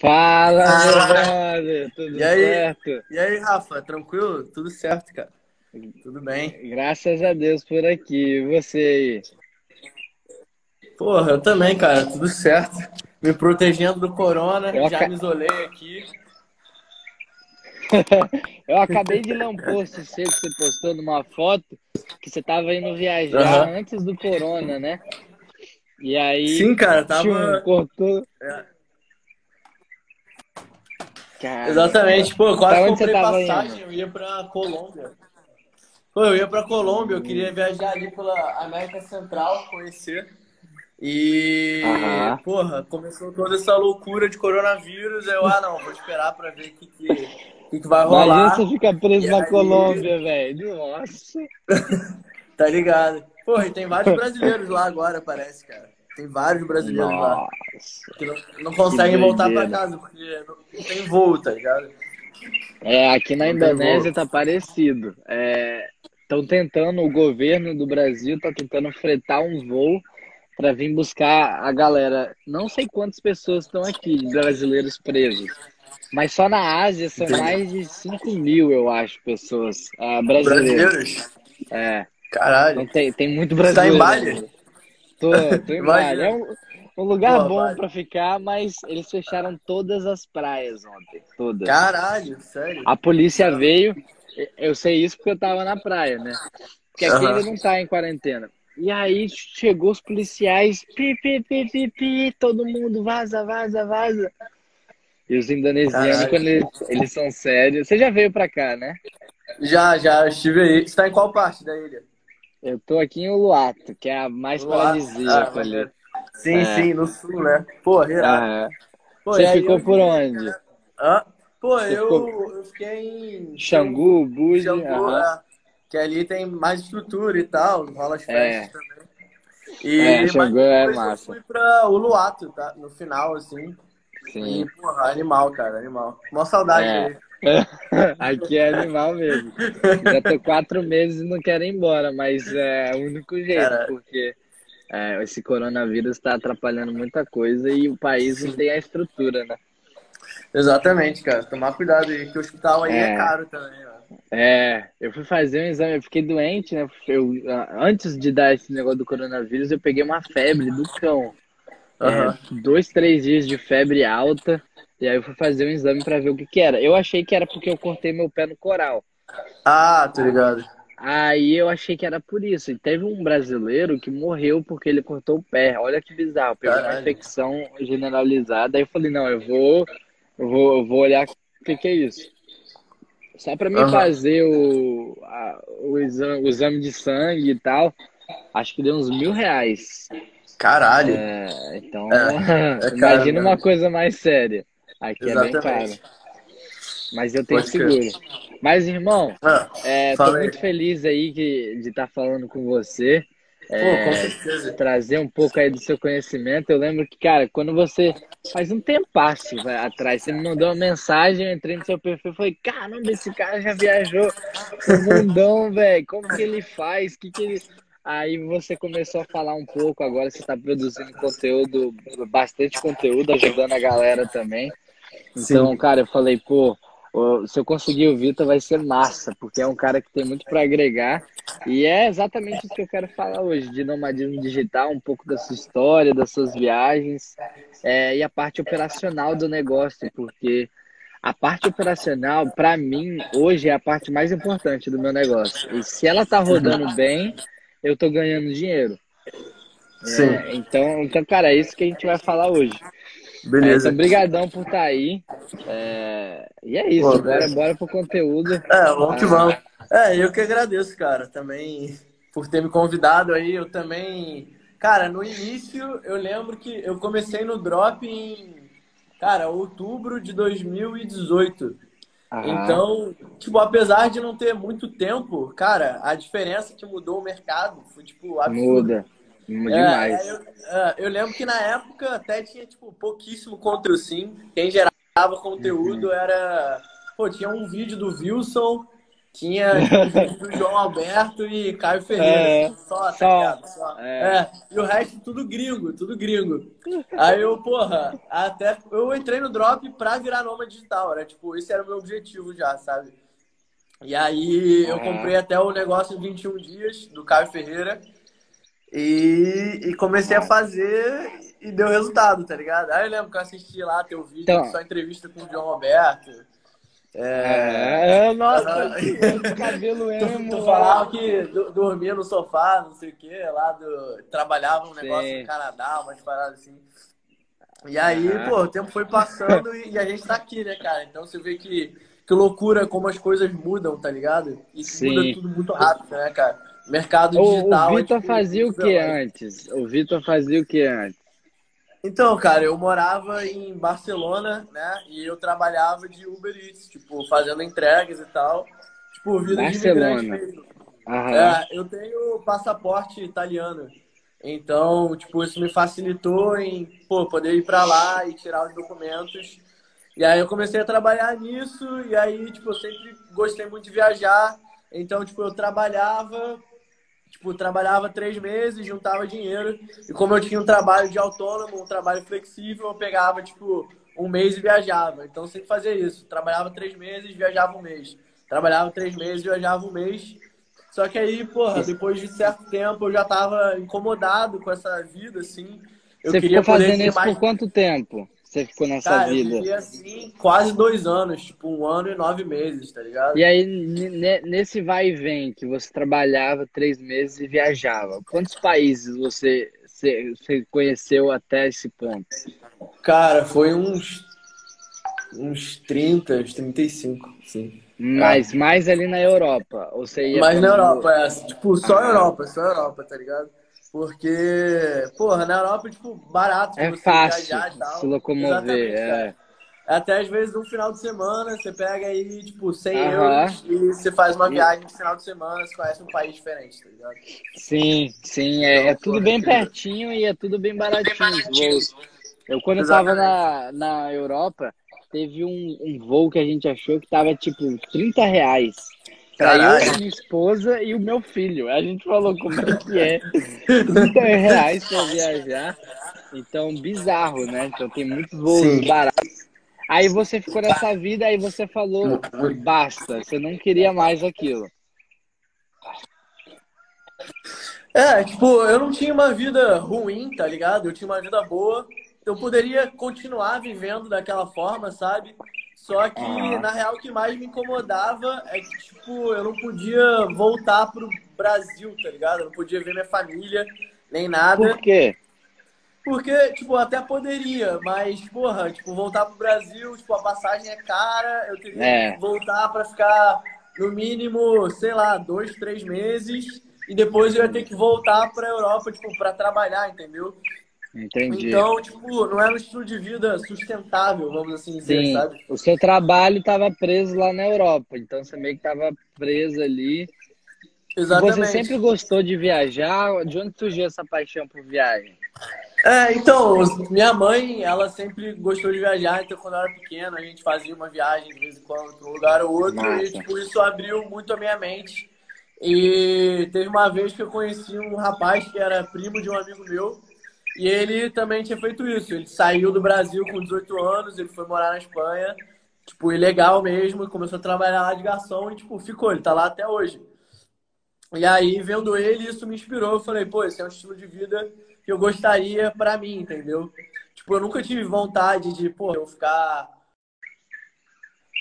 Fala, brother! Tudo certo? E aí, Rafa? Tranquilo? Tudo certo, cara. Tudo bem. Graças a Deus por aqui. E você aí? Porra, eu também, cara. Tudo certo. Me protegendo do corona. Já me isolei aqui. Eu acabei de ler um post seu que você postou numa foto que você tava indo viajar antes do corona, né? E aí... Sim, cara. Tava... cortou... É. Cara, exatamente, pô, quase comprei passagem, eu ia pra Colômbia. Pô, eu ia pra Colômbia, eu queria viajar ali pela América Central, conhecer. E, porra, começou toda essa loucura de coronavírus, eu, vou esperar pra ver o que vai rolar. Imagina você fica preso na Colômbia, velho, nossa. Tá ligado. Porra, e tem vários brasileiros lá agora, parece, cara. Tem vários brasileiros lá que não conseguem voltar pra casa porque não tem voo, tá ligado? É, aqui na Indonésia tá parecido. Estão tentando, o governo do Brasil tá tentando fretar um voo pra vir buscar a galera. Não sei quantas pessoas estão aqui, brasileiros presos. Mas só na Ásia são mais de 5 mil, eu acho, pessoas brasileiras. É. Caralho. Então, tem muito brasileiro. Você tá em Bali? Tô em Bali. É um lugar bom pra ficar, mas eles fecharam todas as praias ontem. Todas. Caralho, sério? A polícia veio, eu sei isso porque eu tava na praia, né? Porque aqui ainda não tá em quarentena. E aí chegou os policiais, pi, pi, pi, pi, pi, todo mundo vaza, vaza, vaza. E os indonesianos, quando eles são sérios... Você já veio pra cá, né? Já, eu estive aí. Você tá em qual parte da ilha? Eu tô aqui em Uluwatu, que é a mais paradisíaca ali. Sim, no sul, né? Pô, você ficou por onde? Hã? Pô, eu fiquei em... Canggu, Budi. Canggu, que ali tem mais estrutura e tal, rola as festas também. E, Canggu é massa. Eu fui pra Uluwatu, tá? No final, assim. Sim. E, porra, animal, cara, animal. Mó saudade dele. Aqui é animal mesmo. Já tô 4 meses e não quero ir embora, mas é o único jeito, cara, porque esse coronavírus tá atrapalhando muita coisa e o país não tem a estrutura, né? Exatamente, cara. Tomar cuidado aí, que o hospital aí é caro também, ó. Eu fui fazer um exame, eu fiquei doente, né? Antes de dar esse negócio do coronavírus, eu peguei uma febre do cão. 2, 3 dias de febre alta. E aí eu fui fazer um exame pra ver o que era. Eu achei que era porque eu cortei meu pé no coral. Ah, tô ligado. Aí eu achei que era por isso. E teve um brasileiro que morreu porque ele cortou o pé. Olha que bizarro. Pegou uma infecção generalizada. Aí eu falei, não, eu vou olhar o que é isso. Só pra mim fazer o exame de sangue e tal. Acho que deu uns R$1.000. Caralho. Então, imagina uma coisa mais séria. Aqui é bem caro. Mas eu tenho seguro. Mas, irmão, tô muito feliz aí de estar falando com você. Com certeza. Trazer um pouco aí do seu conhecimento. Eu lembro que, cara, quando você... Faz um tempasso atrás, você me mandou uma mensagem, eu entrei no seu perfil e falei, caramba, esse cara já viajou pro mundão, velho. Como que ele faz? Que ele... Aí você começou a falar um pouco, agora você está produzindo conteúdo, bastante conteúdo, ajudando a galera também. Então, cara, eu falei, pô, se eu conseguir o Vitor vai ser massa, porque é um cara que tem muito para agregar. E é exatamente isso que eu quero falar hoje, de nomadismo digital, um pouco da sua história, das suas viagens e a parte operacional do negócio, porque... A parte operacional, para mim, hoje é a parte mais importante do meu negócio. E se ela tá rodando bem, eu tô ganhando dinheiro. Sim. Então, cara, é isso que a gente vai falar hoje. Beleza. Então, brigadão por estar aí. E é isso, bora pro conteúdo. Vamos que vamos. Eu que agradeço, cara, também por ter me convidado aí. Eu também... Cara, no início, eu lembro que eu comecei no Drop em... Cara, outubro de 2018. Então, tipo, apesar de não ter muito tempo, cara, a diferença que mudou o mercado foi, tipo, absurda. Muda demais. Eu lembro que na época até tinha, tipo, pouquíssimo conteúdo. Quem gerava conteúdo era... Pô, tinha um vídeo do Wilson Tinha o João Alberto e Caio Ferreira. Só. E o resto tudo gringo, Aí eu, até eu entrei no drop pra virar nômade digital, né? Tipo, esse era o meu objetivo já, sabe? E aí eu comprei até o negócio em 21 dias do Caio Ferreira e comecei a fazer e deu resultado, tá ligado? Aí eu lembro que eu assisti lá teu vídeo, só entrevista com o João Alberto. Nossa, cabelo emo. Tu falava que dormia no sofá, não sei o que, lá do... Trabalhava um negócio no Canadá, umas paradas assim. E aí, o tempo foi passando e a gente tá aqui, né, cara? Então você vê que loucura como as coisas mudam, tá ligado? E muda tudo muito rápido, né, cara? Mercado digital... O Vitor é, tipo, fazia o que antes? O Vitor fazia o que antes? Então, cara, eu morava em Barcelona, né? E eu trabalhava de Uber Eats, tipo, fazendo entregas e tal. Tipo, vida de imigrante mesmo. Eu tenho passaporte italiano. Então, tipo, isso me facilitou em, poder ir pra lá e tirar os documentos. E aí eu comecei a trabalhar nisso. E aí, tipo, eu sempre gostei muito de viajar. Então, tipo, eu trabalhava... Tipo, trabalhava 3 meses, juntava dinheiro. E como eu tinha um trabalho de autônomo, um trabalho flexível, eu pegava, tipo, 1 mês e viajava. Então, sempre fazia isso. Trabalhava 3 meses, viajava 1 mês. Trabalhava 3 meses, viajava 1 mês. Só que aí, depois de certo tempo, eu já tava incomodado com essa vida, assim. Você ficou fazendo isso por quanto tempo? Você ficou nessa vida? Eu vivia assim, quase 2 anos. Tipo, 1 ano e 9 meses, tá ligado? E aí, nesse vai e vem, que você trabalhava 3 meses e viajava, quantos países você conheceu até esse ponto? Cara, foi uns 30, uns 35, sim. Mas mais ali na Europa? Ou você ia mais na Europa, Tipo, só Europa, tá ligado? Porque, na Europa, tipo, barato. É fácil viajar, se locomover, Até, às vezes, um final de semana, você pega aí, tipo, 100 euros e você faz uma viagem de final de semana, você conhece um país diferente, tá ligado? Sim, é tudo bem pertinho e é tudo bem baratinho os voos. Quando eu tava na Europa, teve um voo que a gente achou que tava, tipo, R$30. Pra eu, minha esposa e o meu filho. A gente falou como é que é. R$30 pra viajar. Então, bizarro, né? Então, tem muitos voos baratos. Aí você ficou nessa vida, aí você falou, basta. Você não queria mais aquilo. Tipo, eu não tinha uma vida ruim, tá ligado? Eu tinha uma vida boa. Eu poderia continuar vivendo daquela forma, sabe? Só que, na real, o que mais me incomodava é que, tipo, eu não podia voltar pro Brasil, tá ligado? Eu não podia ver minha família, nem nada. Por quê? Porque, tipo, até poderia, mas, tipo, voltar pro Brasil, tipo, a passagem é cara, eu teria que voltar pra ficar, no mínimo, sei lá, 2, 3 meses, e depois eu ia ter que voltar pra Europa, tipo, pra trabalhar, entendeu? Entendi. Então, tipo, não era um estilo de vida sustentável, vamos assim dizer, sabe? O seu trabalho estava preso lá na Europa, então você meio que estava preso ali. Exatamente. Você sempre gostou de viajar? De onde surgiu essa paixão por viagem? Então, minha mãe, ela sempre gostou de viajar, então quando eu era pequena a gente fazia uma viagem de vez em quando para um lugar ou outro. Nossa. E, tipo, isso abriu muito a minha mente. E teve uma vez que eu conheci um rapaz que era primo de um amigo meu. E ele também tinha feito isso. Ele saiu do Brasil com 18 anos, ele foi morar na Espanha, tipo, ilegal mesmo, começou a trabalhar lá de garçom e, tipo, ficou. Ele tá lá até hoje. E aí, vendo ele, isso me inspirou. Eu falei, esse é um estilo de vida que eu gostaria pra mim, entendeu? Tipo, eu nunca tive vontade de, eu ficar,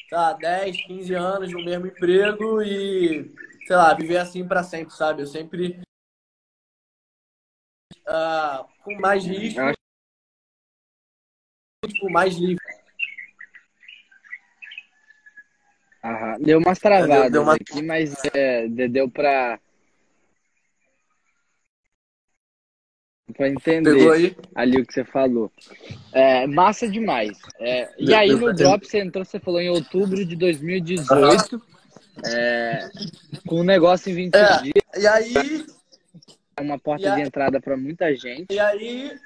sei lá, 10, 15 anos no mesmo emprego e, sei lá, viver assim pra sempre, sabe? Eu sempre... com mais risco, tipo, mais livre. Deu umas travadas aqui, mas deu pra entender ali o que você falou. Massa demais. E aí no Drop você entrou, você falou em outubro de 2018, com um negócio em 20 dias. E aí... uma porta de entrada para muita gente. E aí,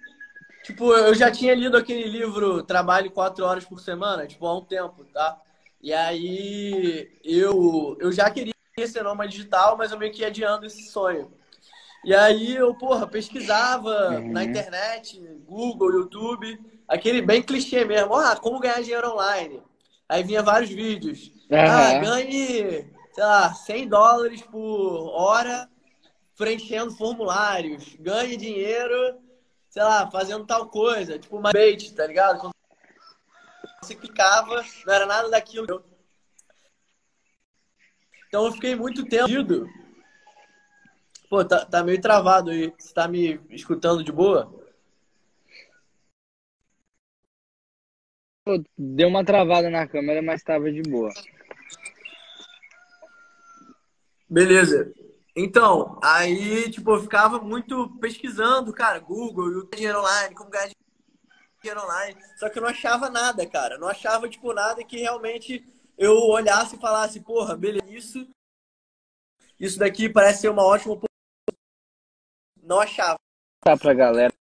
tipo, eu já tinha lido aquele livro Trabalhe 4 Horas por Semana, tipo, há um tempo, tá? E aí, eu já queria queria ser nômade digital, mas eu meio que adiando esse sonho. E aí eu, porra, pesquisava na internet, Google, YouTube, aquele bem clichê mesmo. Ah, como ganhar dinheiro online? Aí vinha vários vídeos. Ah, ganhe, sei lá, $100 por hora preenchendo formulários. Ganhe dinheiro, sei lá, fazendo tal coisa. Tipo uma bait, tá ligado? Quando você clicava, não era nada daquilo. Então eu fiquei muito tempo. Pô, tá meio travado aí. Você tá me escutando de boa? Deu uma travada na câmera, mas tava de boa. Beleza. Então, aí, tipo, eu ficava muito pesquisando, cara, Google, dinheiro online, como ganhar dinheiro online. Só que eu não achava nada, cara. Não achava, tipo, nada que realmente eu olhasse e falasse, porra, beleza, isso daqui parece ser uma ótima oportunidade. Não achava. Tá pra galera.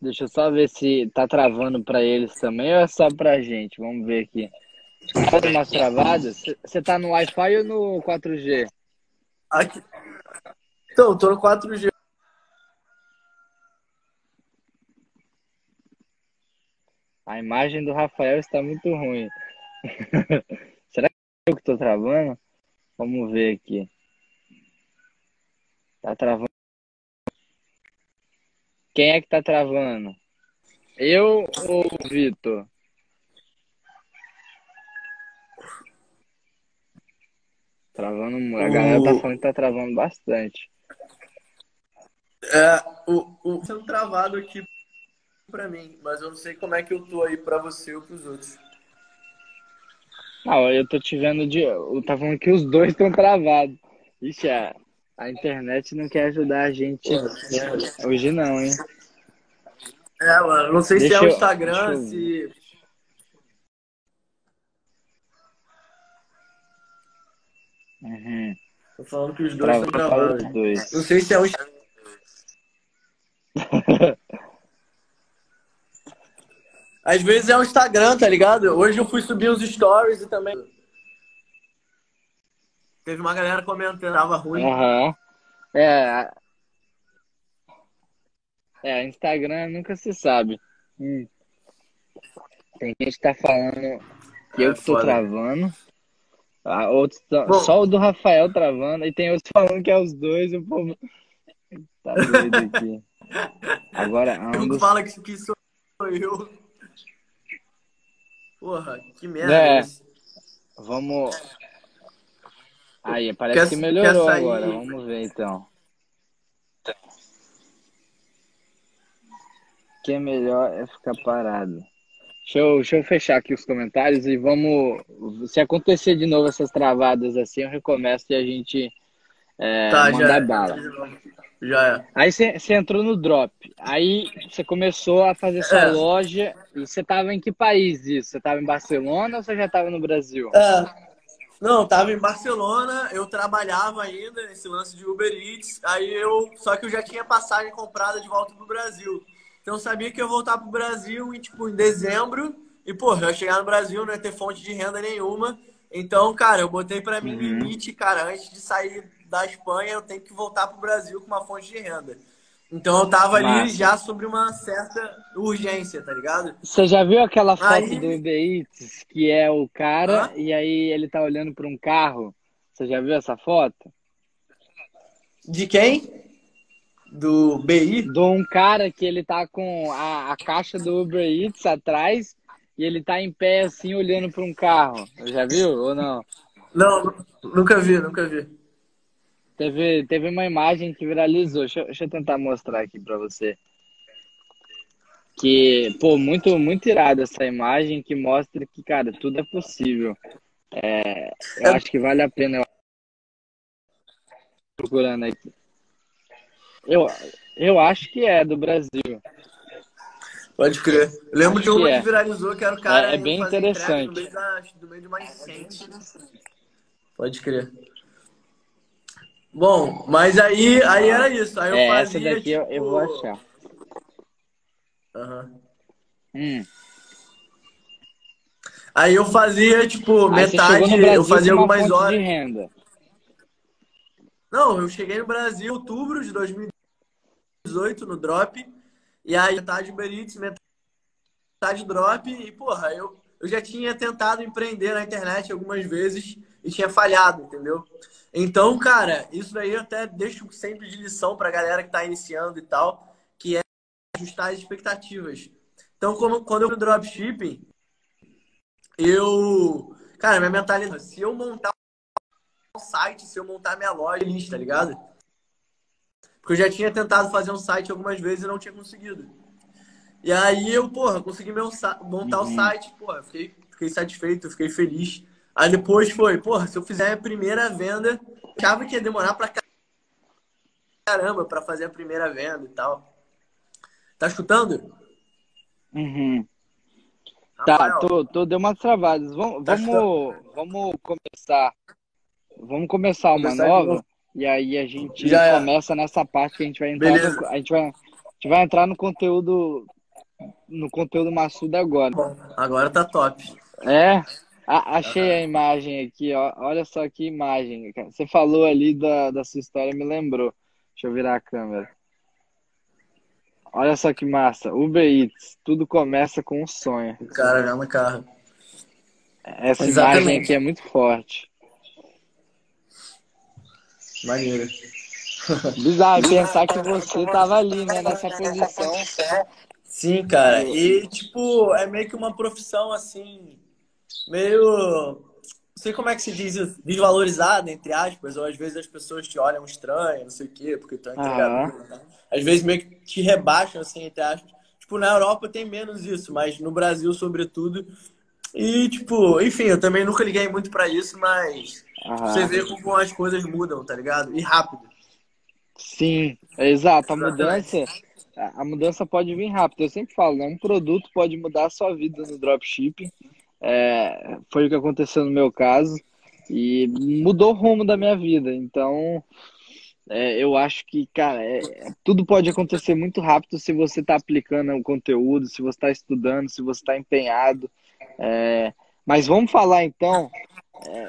Deixa eu só ver se tá travando pra eles também ou é só pra gente? Vamos ver aqui. Tá umas travadas? Você tá no Wi-Fi ou no 4G? Aqui. Então, tô no 4G. A imagem do Rafael está muito ruim. Será que é eu que tô travando? Vamos ver aqui. Tá travando. Quem é que tá travando? Eu ou o Vitor? Travando muito. A galera tá falando que tá travando bastante. É, o sendo travado aqui pra mim, mas eu não sei como é que eu tô aí pra você ou pros outros. Não, eu tô te vendo de... Eu tava falando que os dois estão travados. Ixi, a internet não quer ajudar a gente hoje não, hein? É, mano, não sei se é o Instagram, se... Tô falando que os dois estão travando. Não sei se é o Instagram. Às vezes é o Instagram, tá ligado? Hoje eu fui subir uns stories e também... Teve uma galera comentando, tava ruim. É, Instagram nunca se sabe. Tem gente que tá falando que eu que tô travando. Outros só o do Rafael travando. E tem outros falando que é os dois. O povo tá doido aqui. Agora ambos... fala que sou eu. Porra, que merda. Vamos... Aí, parece que melhorou agora. Vamos ver, então. O que é melhor é ficar parado. Deixa eu fechar aqui os comentários e vamos... Se acontecer de novo essas travadas assim, eu recomeço e a gente manda bala. Já é. Aí você entrou no Drop. Aí você começou a fazer sua loja. E você tava em que país isso? Você tava em Barcelona ou você já tava no Brasil? Não, tava em Barcelona, eu trabalhava ainda nesse lance de Uber Eats, só que eu já tinha passagem comprada de volta pro Brasil. Então eu sabia que eu ia voltar pro Brasil em dezembro, e porra, eu ia chegar no Brasil, não ia ter fonte de renda nenhuma. Então, cara, eu botei pra mim limite, cara, antes de sair da Espanha, eu tenho que voltar pro Brasil com uma fonte de renda. Então eu tava ali já sobre uma certa urgência, tá ligado? Você já viu aquela foto do Uber Eats, que é o cara, e aí ele tá olhando pra um carro? Você já viu essa foto? De quem? Do BI? De um cara que ele tá com a caixa do Uber Eats atrás e ele tá em pé assim olhando pra um carro. Já viu ou não? Não, nunca vi. Teve uma imagem que viralizou. Deixa eu tentar mostrar aqui pra você. Que, pô, muito, muito irada essa imagem que mostra que, cara, tudo é possível. Eu acho que vale a pena. Procurando aqui. Eu acho que é do Brasil. Pode crer. Eu lembro de uma que viralizou, que era o cara... É bem interessante. No meio de uma incêndio. Pode crer. Bom, mas aí era isso. Aí eu fazia, essa daqui tipo... eu vou achar. Aí eu fazia, tipo, metade, Brasil, eu fazia algumas horas. De renda. Não, eu cheguei no Brasil em outubro de 2018, no Drop, e aí metade Uber Eats, metade Drop, e porra, eu já tinha tentado empreender na internet algumas vezes e tinha falhado, entendeu? Então, cara, isso daí eu até deixo sempre de lição pra galera que tá iniciando e tal, que é ajustar as expectativas. Então, quando eu fui no Dropshipping, cara, minha mentalidade, se eu montar um site, se eu montar minha loja, tá ligado? Porque eu já tinha tentado fazer um site algumas vezes e não tinha conseguido. E aí eu, porra, consegui montar o site, porra, fiquei satisfeito, fiquei feliz. Aí depois foi, porra, se eu fizer a primeira venda, eu achava que ia demorar pra caramba pra fazer a primeira venda e tal. Tá escutando? Uhum. Tá, tô deu umas travadas. Vamos começar uma nova e aí a gente já começa nessa parte que a gente vai entrar. A gente vai entrar no conteúdo maçudo agora. Bom, agora tá top. É, achei a imagem aqui, ó. Olha só que imagem. Você falou ali da sua história, me lembrou. Deixa eu virar a câmera. Olha só que massa. Uber Eats. Tudo começa com um sonho. O cara já no carro. Essa imagem aqui é muito forte. Maneiro. Bizarro pensar que você tava ali, né? Nessa posição. Sim, cara. E, tipo, é meio que uma profissão, assim, meio... Não sei como é que se diz isso. Desvalorizado, entre aspas. Ou às vezes as pessoas te olham estranho, não sei o quê, porque estão entregando. Uhum. Às vezes meio que te rebaixam, assim, entre aspas. Tipo, na Europa tem menos isso, mas no Brasil, sobretudo. E, tipo, enfim, eu também nunca liguei muito pra isso, mas você vê como as coisas mudam, tá ligado? E rápido. Sim, exato. A mudança pode vir rápido. Eu sempre falo, né? Um produto pode mudar a sua vida no dropshipping. É, foi o que aconteceu no meu caso e mudou o rumo da minha vida. Então, eu acho que, cara, tudo pode acontecer muito rápido se você está aplicando o conteúdo, se você está estudando, se você está empenhado. Mas vamos falar, então,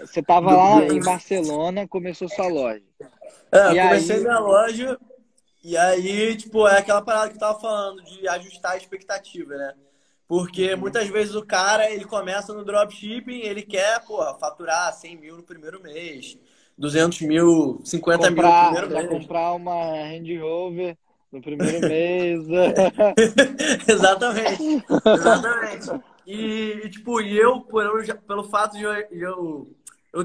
você estava lá em Barcelona, começou sua loja. Comecei minha loja e aí, tipo, é aquela parada que eu estava falando de ajustar a expectativa, né? Porque muitas vezes o cara, ele começa no dropshipping, ele quer, porra, faturar 100 mil no primeiro mês, 200 mil, 50 mil no primeiro mês. Comprar uma Range Rover no primeiro mês. Exatamente. Exatamente. E, tipo, pelo fato de eu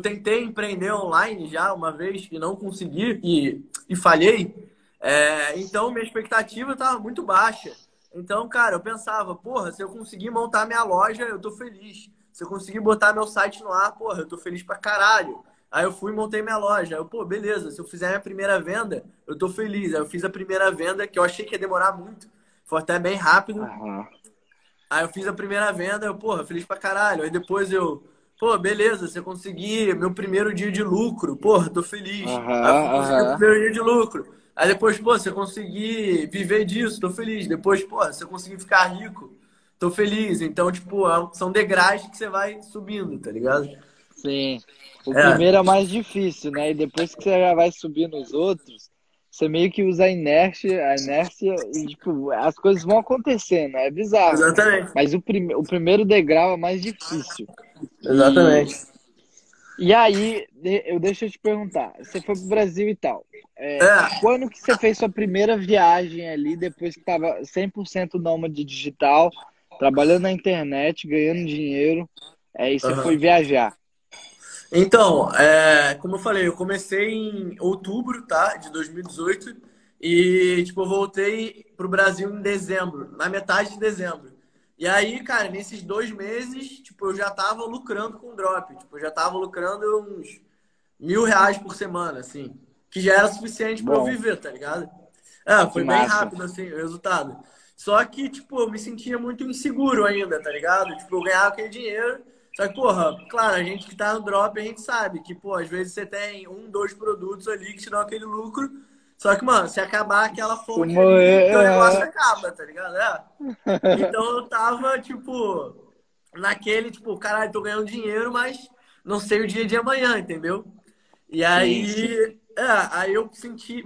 tentei empreender online já uma vez e não consegui e falhei, então minha expectativa estava muito baixa. Então, cara, eu pensava, porra, se eu conseguir montar minha loja, eu tô feliz. Se eu conseguir botar meu site no ar, porra, eu tô feliz pra caralho. Aí eu fui e montei minha loja. Eu, pô, beleza, se eu fizer minha primeira venda, eu tô feliz. Aí eu fiz a primeira venda, que eu achei que ia demorar muito. Foi até bem rápido. Uhum. Aí eu fiz a primeira venda, eu, porra, feliz pra caralho. Aí depois eu, pô, beleza, se eu conseguir meu primeiro dia de lucro, porra, tô feliz. Uhum, aí eu consegui meu primeiro dia de lucro. Aí depois, pô, se eu conseguir viver disso, tô feliz. Depois, pô, se eu conseguir ficar rico, tô feliz. Então, tipo, são degraus que você vai subindo, tá ligado? Sim. O primeiro é mais difícil, né? E depois que você já vai subindo os outros, você meio que usa a inércia e, tipo, as coisas vão acontecendo, é bizarro. Exatamente. Né? Mas o primeiro degrau é mais difícil. Exatamente. E aí, deixa eu te perguntar, você foi pro Brasil e tal. Quando que você fez sua primeira viagem ali, depois que tava 100% nômade digital, trabalhando na internet, ganhando dinheiro, e você foi viajar? Então, como eu falei, eu comecei em outubro, tá, de 2018, e, tipo, eu voltei pro Brasil em dezembro, na metade de dezembro. E aí, cara, nesses 2 meses, tipo, eu já tava lucrando com drop. Tipo, eu já tava lucrando uns R$1.000 por semana, assim. Que já era suficiente pra eu viver, tá ligado? Foi bem rápido, assim, o resultado. Só que, tipo, eu me sentia muito inseguro ainda, tá ligado? Tipo, eu ganhava aquele dinheiro. Só que, porra, claro, a gente que tá no drop, a gente sabe que, pô, às vezes você tem 1, 2 produtos ali que te dão aquele lucro. Só que, mano, se acabar aquela fonte, o negócio acaba, tá ligado? Então eu tava, tipo... naquele, tipo, caralho, tô ganhando dinheiro, mas não sei o dia de amanhã, entendeu? E aí, aí eu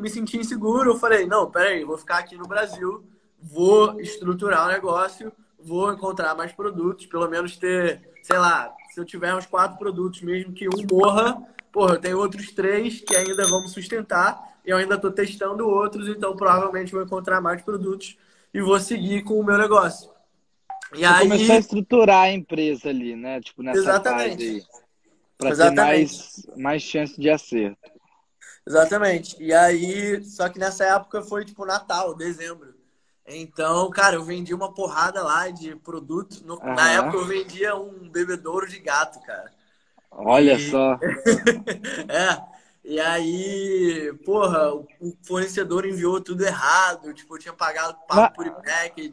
me senti inseguro, eu falei, não, peraí, vou ficar aqui no Brasil, vou estruturar o negócio, vou encontrar mais produtos, pelo menos ter, sei lá, se eu tiver uns 4 produtos, mesmo que um morra, porra, eu tenho outros 3 que ainda vão me sustentar, eu ainda tô testando outros, então provavelmente vou encontrar mais produtos e vou seguir com o meu negócio. E você aí começou a estruturar a empresa ali, né? Tipo, nessa fase aí, pra ter mais chance de acerto. Exatamente. E aí, só que nessa época foi tipo Natal, dezembro. Então, cara, eu vendi uma porrada lá de produto. Na época eu vendia um bebedouro de gato, cara. Olha só. E aí, porra, o fornecedor enviou tudo errado. Tipo, eu tinha pagado pago por package.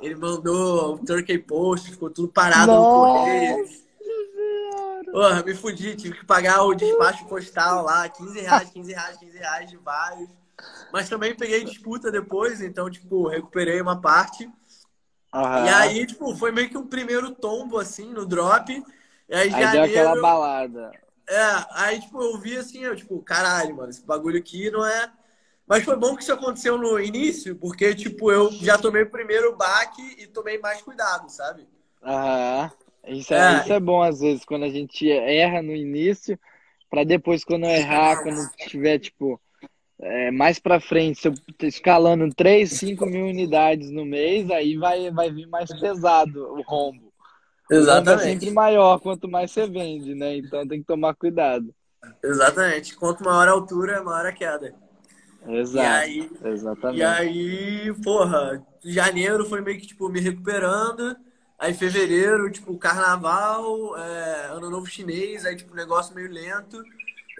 Ele mandou um Turkey Post, ficou tudo parado no correio. Porra, me fudi, tive que pagar o despacho postal lá, R$15 de vários. Mas também peguei disputa depois, então, tipo, recuperei uma parte. E aí, tipo, foi meio que um primeiro tombo, assim, no drop. E aí, janeiro, deu aquela balada. Aí, tipo, eu vi assim, eu, tipo, caralho, mano, esse bagulho aqui não é... Mas foi bom que isso aconteceu no início, porque, tipo, eu já tomei o primeiro baque e tomei mais cuidado, sabe? Isso é bom, às vezes, quando a gente erra no início, pra depois, quando eu errar, quando tiver, tipo, mais pra frente, se eu escalando 3, 5 mil unidades no mês, aí vai vir mais pesado o rombo. Exatamente. O rombo é sempre maior, quanto mais você vende, né? Então tem que tomar cuidado. Exatamente. Quanto maior a altura, maior a queda. Exato, exatamente. E aí, porra, janeiro foi meio que, tipo, me recuperando. Aí fevereiro, tipo, carnaval, ano novo chinês, aí, tipo, negócio meio lento.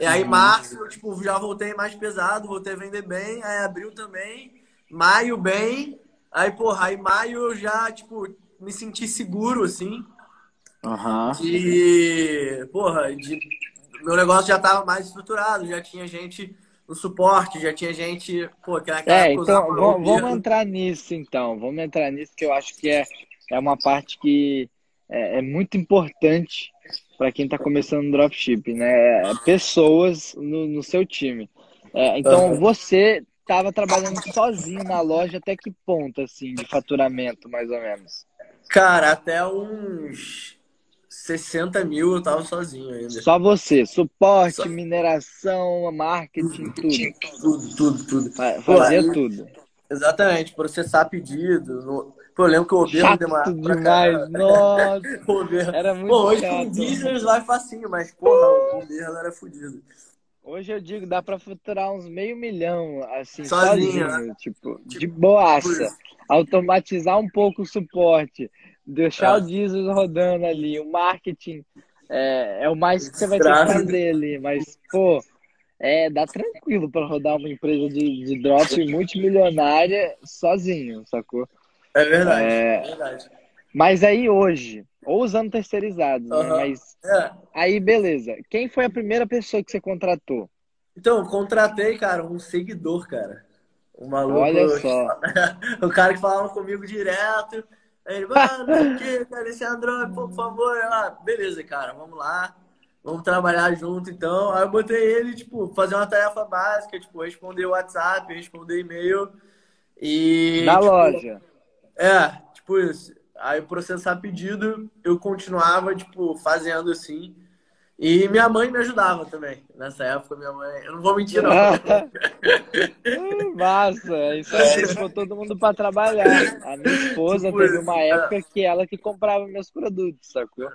E aí março, eu, tipo, já voltei mais pesado, voltei a vender bem. Aí abril também, maio bem. Aí, porra, aí maio eu já, tipo, me senti seguro, assim. E, porra, meu negócio já tava mais estruturado, já tinha gente... O suporte, já tinha gente... Pô, que era então, vamos entrar nisso, então. Vamos entrar nisso, que eu acho que é uma parte que é muito importante para quem está começando no dropshipping, né? Pessoas no seu time. Então, você estava trabalhando sozinho na loja até que ponto, assim, de faturamento, mais ou menos? Cara, até uns... 60 mil eu tava sozinho ainda. Só você, suporte, mineração, marketing, tudo. Fazer tudo. Exatamente, processar pedido. Pô, eu lembro que o Oberlo demorava demais, nossa. Era muito hoje chato. Com Dizels lá é facinho, mas porra, o Oberlo era fodido. Hoje eu digo, dá pra faturar uns $500 mil, assim, sozinho, né? Tipo, de boaça. Automatizar um pouco o suporte. Deixar o Dizels rodando ali, o marketing é o mais que você vai ter que fazer ali, mas, pô, dá tranquilo para rodar uma empresa de drop multimilionária sozinho, sacou? É verdade, verdade. Mas aí hoje, ou usando terceirizados, né? Mas aí beleza, quem foi a primeira pessoa que você contratou? Então, eu contratei, cara, um seguidor, cara. Um maluco. Olha só. O cara que falava comigo direto. Aí ele, mano, aqui, cara, esse Android, por favor. Ela, beleza, cara, vamos lá. Vamos trabalhar junto, então. Aí eu botei ele, tipo, fazer uma tarefa básica, tipo, responder WhatsApp, responder e-mail. E, na loja. Tipo isso. Aí processar pedido, eu continuava, tipo, fazendo assim. E minha mãe me ajudava também. Nessa época, minha mãe... Eu não vou mentir, não. Massa, isso aí, ficou todo mundo pra trabalhar. A minha esposa teve uma época que ela que comprava meus produtos, sacou?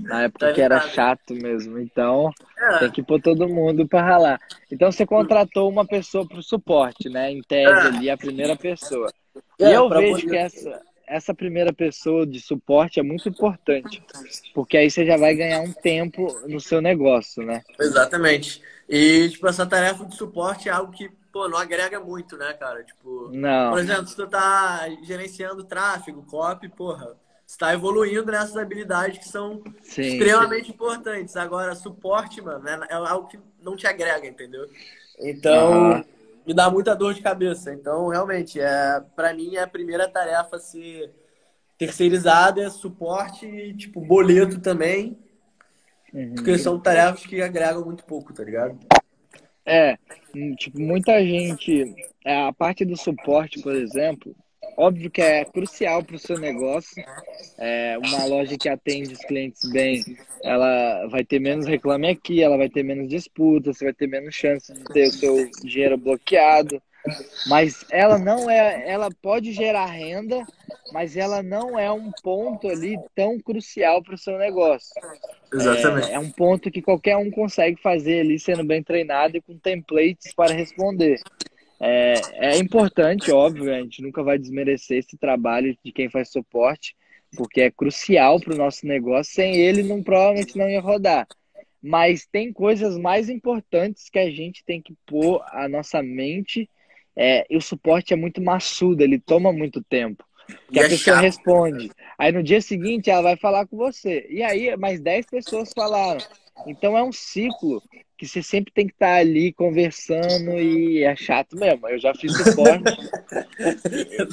Na época que era chato mesmo, então tem que pôr todo mundo pra ralar. Então você contratou uma pessoa pro suporte, né? Em tese ali, a primeira pessoa. E eu vejo que essa primeira pessoa de suporte é muito importante, porque aí você já vai ganhar um tempo no seu negócio, né? Exatamente. E, tipo, essa tarefa de suporte é algo que, pô, não agrega muito, né, cara? Tipo, por exemplo, se tu tá gerenciando tráfego, copy, porra, você tá evoluindo nessas habilidades que são extremamente importantes. Agora, suporte, mano, é algo que não te agrega, entendeu? Então, me dá muita dor de cabeça. Então, realmente, pra mim, é a primeira tarefa a ser Terceirizada, suporte, tipo, boleto também. Uhum. Porque são tarefas que agregam muito pouco, tá ligado? É, tipo, muita gente... A parte do suporte, por exemplo, óbvio que é crucial para o seu negócio. É, uma loja que atende os clientes bem, ela vai ter menos reclame aqui, ela vai ter menos disputas, você vai ter menos chance de ter o seu dinheiro bloqueado. Mas ela não é, ela pode gerar renda, mas ela não é um ponto ali tão crucial para o seu negócio. Exatamente. É um ponto que qualquer um consegue fazer ali sendo bem treinado e com templates para responder. É importante, óbvio, a gente nunca vai desmerecer esse trabalho de quem faz suporte, porque é crucial para o nosso negócio. Sem ele, provavelmente não ia rodar. Mas tem coisas mais importantes que a gente tem que pôr a nossa mente. E o suporte é muito maçudo, ele toma muito tempo. Que a pessoa responde. Aí no dia seguinte ela vai falar com você. E aí mais 10 pessoas falaram. Então é um ciclo que você sempre tem que estar ali conversando e é chato mesmo. Eu já fiz suporte.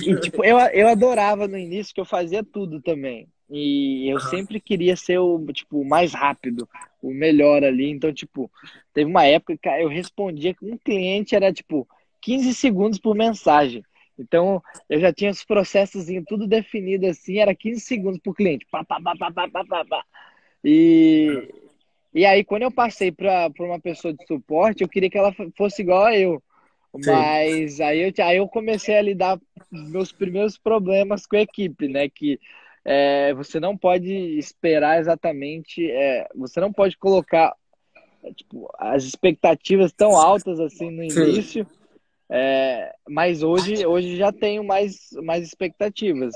E, tipo, eu adorava no início que eu fazia tudo também. E eu sempre queria ser o tipo, mais rápido, o melhor ali. Então, tipo, teve uma época que eu respondia com um cliente, era tipo 15 segundos por mensagem. Então, eu já tinha os processos tudo definido assim, era 15 segundos por cliente. Pá, pá, pá, pá, pá, pá, pá. E aí, quando eu passei para uma pessoa de suporte, eu queria que ela fosse igual a eu. Mas aí eu comecei a lidar meus primeiros problemas com a equipe, né? Que você não pode esperar exatamente... você não pode colocar tipo, as expectativas tão altas assim no início. Mas hoje já tenho mais expectativas.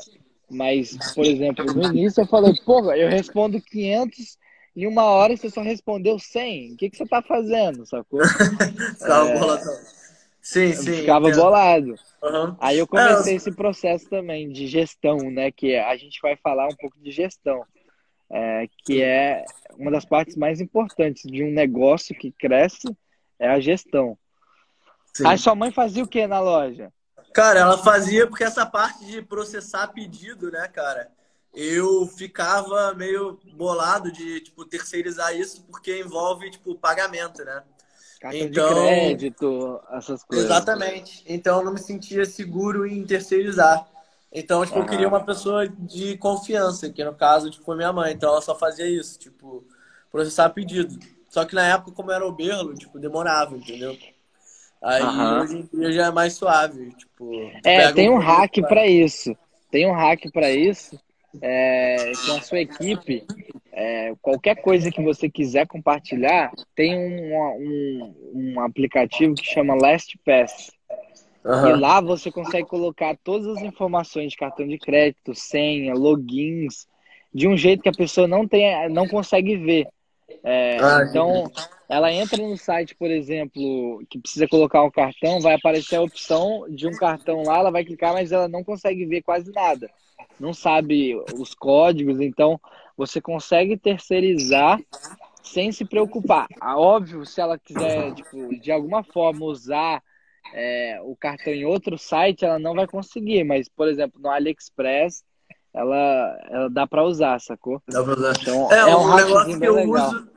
Mas, por exemplo, no início eu falei, pô, eu respondo 500... Em uma hora você só respondeu 100. O que você tá fazendo, sacou? Ficava bolado. Uhum. Aí eu comecei esse processo também de gestão, né? Que a gente vai falar um pouco de gestão. Que é uma das partes mais importantes de um negócio que cresce, é a gestão. Sim. Aí sua mãe fazia o que na loja? Cara, ela fazia porque essa parte de processar pedido, né, cara? Eu ficava meio bolado de, tipo, terceirizar isso porque envolve, tipo, pagamento, né? Carta de crédito, essas coisas. Exatamente. Então, eu não me sentia seguro em terceirizar. Então, tipo, eu queria uma pessoa de confiança, que no caso, tipo, foi minha mãe. Então, ela só fazia isso, tipo, processar pedido. Só que na época, como era Oberlo, tipo, demorava, entendeu? Aí, hoje em dia, já é mais suave, tipo... tem um hack pra isso. Tem um hack pra isso. Com a sua equipe, qualquer coisa que você quiser compartilhar, tem um aplicativo que chama LastPass. E lá você consegue colocar todas as informações de cartão de crédito, senha, logins, de um jeito que a pessoa não consegue ver. Então, ela entra no site, por exemplo, que precisa colocar um cartão, vai aparecer a opção de um cartão lá, ela vai clicar, mas ela não consegue ver quase nada. Não sabe os códigos, então você consegue terceirizar sem se preocupar. Óbvio, se ela quiser, tipo, de alguma forma usar o cartão em outro site, ela não vai conseguir, mas, por exemplo, no AliExpress, ela dá pra usar, sacou? Dá pra usar. Então, um negócio que eu uso,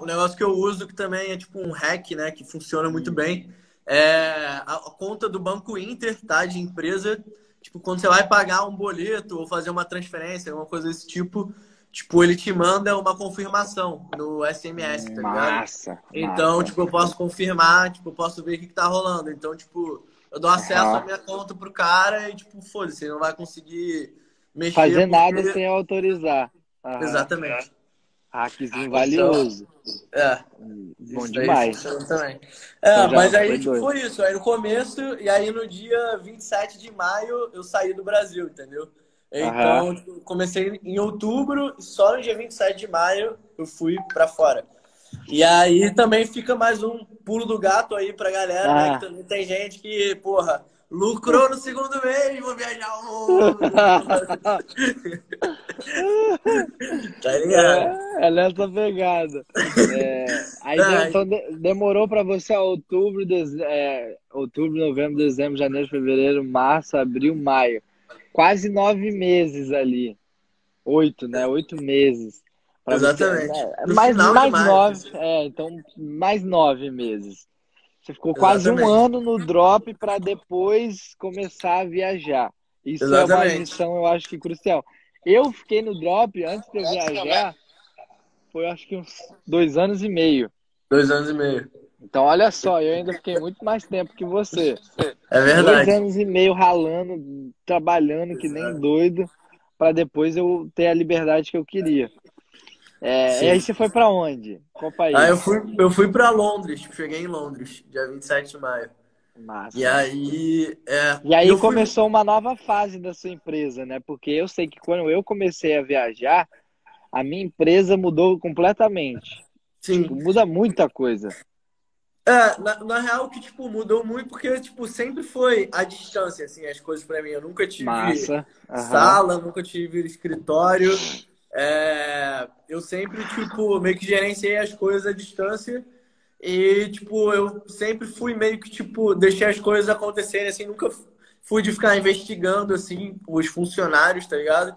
um negócio que eu uso que também é tipo um hack, né, que funciona muito bem, a conta do Banco Inter, tá, de empresa. Tipo, quando você vai pagar um boleto ou fazer uma transferência, alguma coisa desse tipo, tipo, ele te manda uma confirmação no SMS, tá ligado? Então, tipo, eu posso confirmar, tipo, eu posso ver o que tá rolando. Então, tipo, eu dou acesso à minha conta pro cara e, tipo, foda-se, ele não vai conseguir mexer. Fazer nada sem autorizar. Exatamente. Hackzinho valioso. Bom demais. Mas aí, tipo, foi isso. Aí no começo, e aí no dia 27 de maio eu saí do Brasil, entendeu? Então, tipo, comecei em outubro e só no dia 27 de maio eu fui pra fora. E aí também fica mais um pulo do gato aí pra galera, né? Que também tem gente que, porra, lucrou no segundo mês, vou viajar o mundo. Tá ligado? É nessa pegada. Aí então, demorou pra você a outubro, novembro, dezembro, janeiro, fevereiro, março, abril, maio. quase 9 meses ali. 8, né? 8 meses. Exatamente. Você, né? Mais 9. É, então, mais 9 meses. Você ficou quase um ano no drop para depois começar a viajar. Isso é uma missão, eu acho que crucial. Eu fiquei no drop antes de eu viajar, foi acho que uns 2 anos e meio. 2 anos e meio. Então, olha só, eu ainda fiquei muito mais tempo que você. É verdade. 2 anos e meio ralando, trabalhando que nem doido, para depois eu ter a liberdade que eu queria. É, e aí você foi para onde? Qual país? Ah, eu fui para Londres, cheguei em Londres, dia 27 de maio. Massa. E aí começou uma nova fase da sua empresa, né? Porque eu sei que quando eu comecei a viajar, a minha empresa mudou completamente. Sim. Tipo, muda muita coisa. É, na real que, tipo, mudou muito porque, tipo, sempre foi à distância, assim, as coisas pra mim. Eu nunca tive sala, nunca tive escritório. É, eu sempre, tipo, meio que gerenciei as coisas à distância e, tipo, eu sempre fui meio que, tipo, deixei as coisas acontecerem, assim, nunca fui de ficar investigando, assim, os funcionários, tá ligado?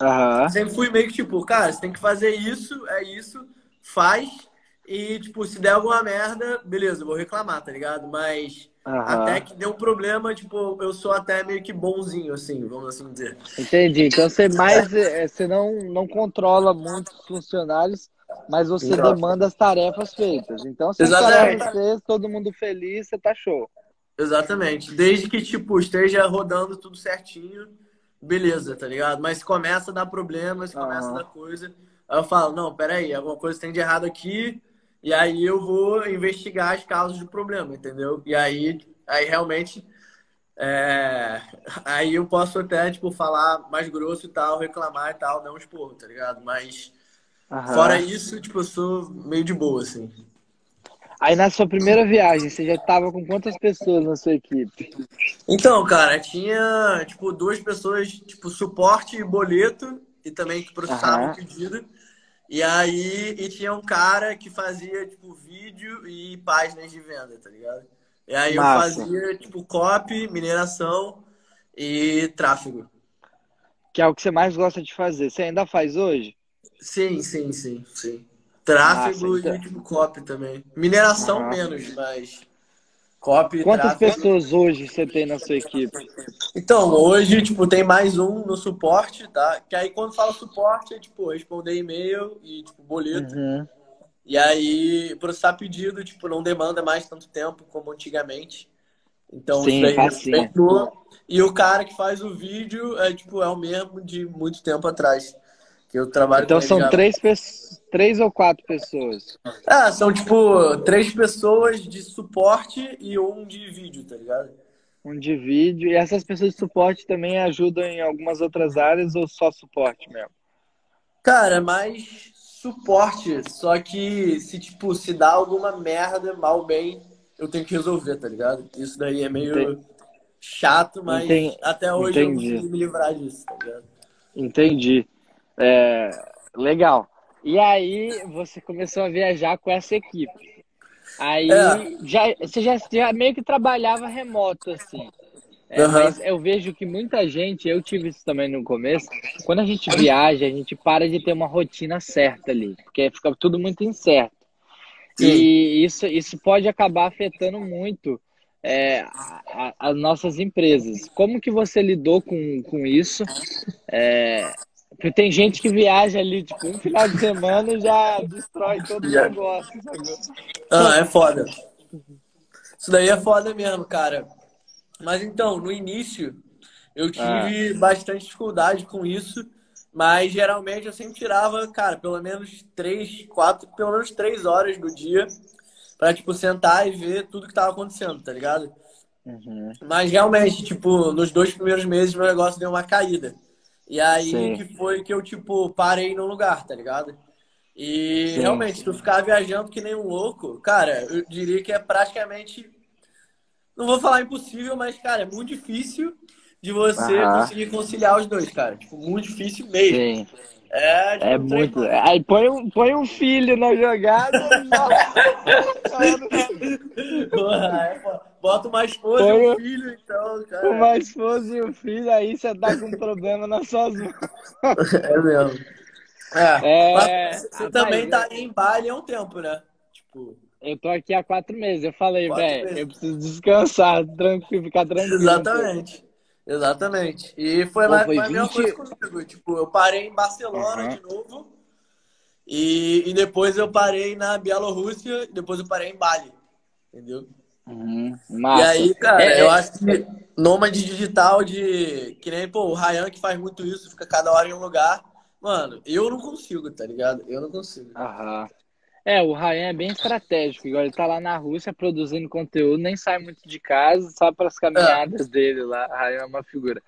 Uhum. Sempre fui meio que, tipo, cara, você tem que fazer isso, é isso, faz e, tipo, se der alguma merda, beleza, eu vou reclamar, tá ligado? Mas... Uhum. Até que deu um problema, tipo, eu sou até meio que bonzinho, assim, vamos assim dizer. Entendi, então você mais você não controla muitos funcionários, mas você demanda as tarefas feitas. Então, se as tarefas feitas, todo mundo feliz, você tá show. Exatamente, desde que, tipo, esteja rodando tudo certinho, beleza, tá ligado? Mas começa a dar problemas, começa a dar coisa, aí eu falo, não, peraí, alguma coisa tem de errado aqui. E aí eu vou investigar os causas de problema, entendeu? E aí realmente, aí eu posso até, tipo, falar mais grosso e tal, reclamar e tal, dar um esporro, tá ligado? Mas fora isso, tipo, eu sou meio de boa, assim. Aí na sua primeira viagem, você já tava com quantas pessoas na sua equipe? Então, cara, tinha, tipo, 2 pessoas, tipo, suporte e boleto, e também que processavam o pedido. E aí, tinha um cara que fazia, tipo, vídeo e páginas de venda, tá ligado? E aí eu fazia, tipo, copy, mineração e tráfego. Que é o que você mais gosta de fazer. Você ainda faz hoje? Sim. Tráfego e, tipo, copy também. Mineração menos, mas... Copy, quantas pessoas hoje você tem na sua equipe? Então, hoje, tipo, tem mais um no suporte, tá? Que aí, quando fala suporte, é, tipo, responder e-mail e, tipo, boleto. E aí, processar pedido, tipo, não demanda mais tanto tempo como antigamente. Então, isso aí entrou. E o cara que faz o vídeo é, tipo, é o mesmo de muito tempo atrás. Que eu trabalho então, são 3 ou 4 pessoas? Ah, são, tipo, 3 pessoas de suporte e um de vídeo, tá ligado? Um de vídeo. E essas pessoas de suporte também ajudam em algumas outras áreas ou só suporte mesmo? Cara, mais suporte. Só que se, tipo, se dá alguma merda, mal bem, eu tenho que resolver, tá ligado? Isso daí é meio chato, mas até hoje eu não consigo me livrar disso, tá ligado? Entendi. É, legal. E aí você começou a viajar com essa equipe. Aí você já meio que trabalhava remoto, assim. É, mas eu vejo que muita gente, eu tive isso também no começo, quando a gente viaja, a gente para de ter uma rotina certa ali, porque fica tudo muito incerto. Sim. E isso pode acabar afetando muito as nossas empresas. Como que você lidou com isso? Porque tem gente que viaja ali, tipo, um final de semana e já destrói todo o negócio. Ah, é foda. Isso daí é foda mesmo, cara. Mas então, no início, eu tive bastante dificuldade com isso, mas geralmente eu sempre tirava, cara, pelo menos 3 horas do dia pra, tipo, sentar e ver tudo que tava acontecendo, tá ligado? Mas realmente, tipo, nos 2 primeiros meses meu negócio deu uma caída. E aí que foi que eu, tipo, parei no lugar, tá ligado? E realmente, se tu ficar viajando que nem um louco, cara, eu diria que é praticamente... Não vou falar impossível, mas, cara, é muito difícil de você conseguir conciliar os dois, cara. Tipo, muito difícil mesmo. Sim. É, tipo, é muito. Aí põe um filho na jogada. Porra, bota uma esposa e um filho, então, cara. Uma esposa e um filho, aí você tá com um problema na sua mãos. É mesmo. Você também tá em Bali há um tempo, né? Tipo... Eu tô aqui há 4 meses. Eu falei, velho, eu preciso descansar, ficar tranquilo. Exatamente. Exatamente. E foi a mesma coisa comigo. Tipo, eu parei em Barcelona de novo. E depois eu parei na Bielorrússia. E depois eu parei em Bali. Entendeu? E aí, cara, eu acho que nômade digital de... Que nem, pô, o Ryan que faz muito isso. Fica cada hora em um lugar. Mano, eu não consigo, tá ligado? Eu não consigo. Aham. É, o Ryan é bem estratégico. Agora ele tá lá na Rússia produzindo conteúdo, nem sai muito de casa, só para as caminhadas dele lá. O Ryan é uma figura.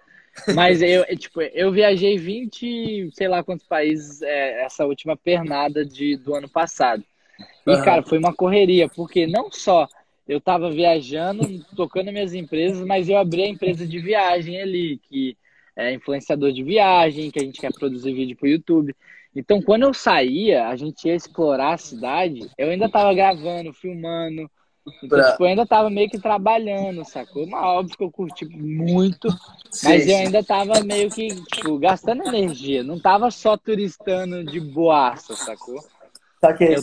Mas eu viajei 20, sei lá quantos países essa última pernada do ano passado. E, cara, foi uma correria, porque não só eu tava viajando, tocando minhas empresas, mas eu abri a empresa de viagem ali, que é influenciador de viagem, que a gente quer produzir vídeo pro YouTube. Então, quando eu saía, a gente ia explorar a cidade, eu ainda tava gravando, filmando. Então, eu ainda tava meio que trabalhando, sacou? Mas óbvio que eu curti muito, mas eu ainda tava meio que, tipo, gastando energia. Não tava só turistando de boaça, sacou? Eu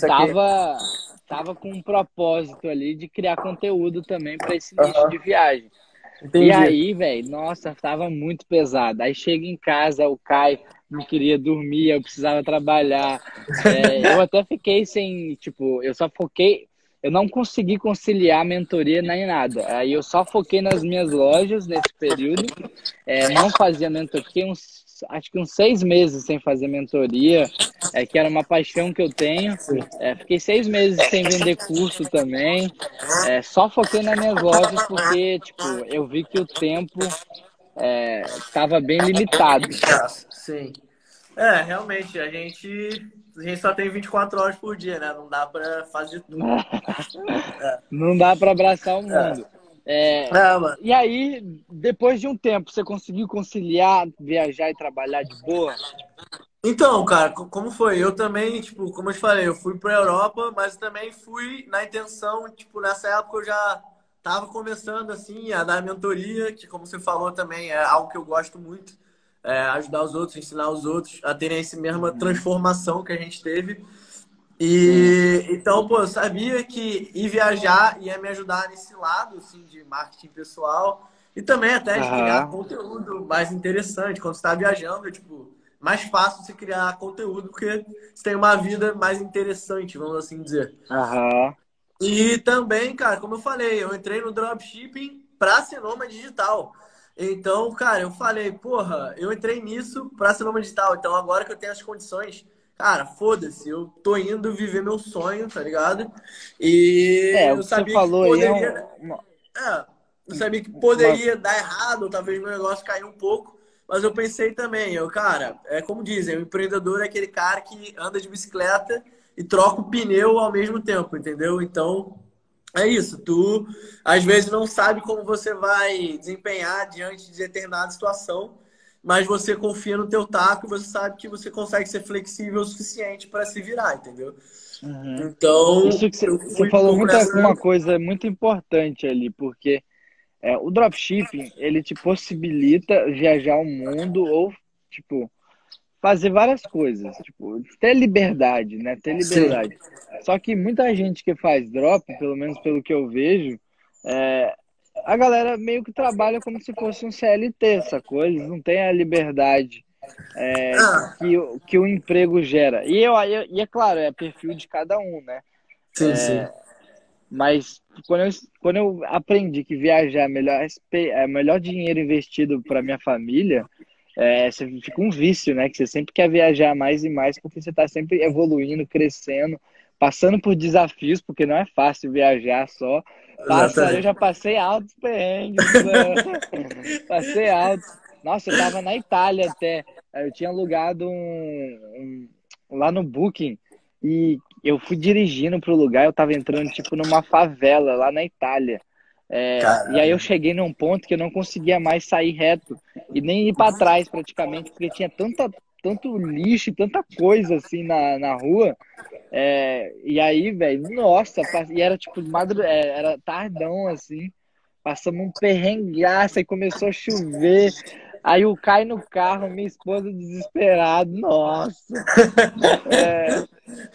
tava com um propósito ali de criar conteúdo também pra esse nicho de viagem. Entendi. E aí, velho, nossa, tava muito pesado. Aí chega em casa, o Kai não queria dormir, eu precisava trabalhar. Eu até fiquei sem, tipo, eu só foquei, eu não consegui conciliar a mentoria nem nada. Aí eu só foquei nas minhas lojas nesse período, não fazia mentoria, fiquei acho que uns 6 meses sem fazer mentoria, que era uma paixão que eu tenho. Fiquei 6 meses sem vender curso também. Só foquei nas minhas lojas porque, tipo, eu vi que o tempo estava bem limitado. Sim. É, realmente, a gente só tem 24 horas por dia, né? Não dá pra fazer tudo. Não dá pra abraçar o mundo. E aí, depois de um tempo, você conseguiu conciliar, viajar e trabalhar de boa? Então, cara, como foi? Eu também, tipo, como eu te falei, eu fui pra Europa, mas também fui na intenção, tipo, nessa época eu já tava começando, assim, a dar mentoria, que como você falou também, é algo que eu gosto muito, ajudar os outros, ensinar os outros a terem essa mesma transformação que a gente teve. E então, pô, eu sabia que ir viajar ia me ajudar nesse lado, assim, de marketing pessoal e também até de criar conteúdo mais interessante. Quando você tá viajando, é, tipo, mais fácil você criar conteúdo porque você tem uma vida mais interessante, vamos assim dizer. E também, cara, como eu falei, eu entrei no dropshipping pra ser nômade digital. Então, cara, eu falei, porra, eu entrei nisso pra ser nômade digital. Então, agora que eu tenho as condições... Cara, foda-se, eu tô indo viver meu sonho, tá ligado? E eu sabia que poderia... Eu sabia que poderia dar errado, talvez meu negócio cair um pouco, mas eu pensei também, cara, como dizem, o empreendedor é aquele cara que anda de bicicleta e troca o pneu ao mesmo tempo, entendeu? Então, é isso, tu às vezes não sabe como você vai desempenhar diante de determinada situação, mas você confia no teu taco e você sabe que você consegue ser flexível o suficiente para se virar, entendeu? Então... Isso que você falou uma coisa muito importante ali, porque o dropshipping, ele te possibilita viajar o mundo ou, tipo, fazer várias coisas. Tipo, ter liberdade, né? Ter liberdade. Sim. Só que muita gente que faz drop, pelo menos pelo que eu vejo, a galera meio que trabalha como se fosse um CLT, essa coisa. Eles não têm a liberdade que o emprego gera. E é claro, é perfil de cada um, né? Sim, sim. Mas quando eu aprendi que viajar é melhor dinheiro investido para minha família, você fica um vício, né? Que você sempre quer viajar mais e mais, porque você está sempre evoluindo, crescendo, passando por desafios, porque não é fácil viajar só. Eu já passei altos perrengues. Passei altos. Nossa, eu tava na Itália até. Eu tinha alugado lá no Booking. E eu fui dirigindo pro lugar. Eu tava entrando, tipo, numa favela lá na Itália. E aí eu cheguei num ponto que eu não conseguia mais sair reto e nem ir para trás praticamente, porque tinha tanto lixo, tanta coisa assim na rua. E aí, velho, nossa, e era tipo era tardão assim, passamos um perrengaço e começou a chover. Aí o Kai no carro, minha esposa desesperada, nossa.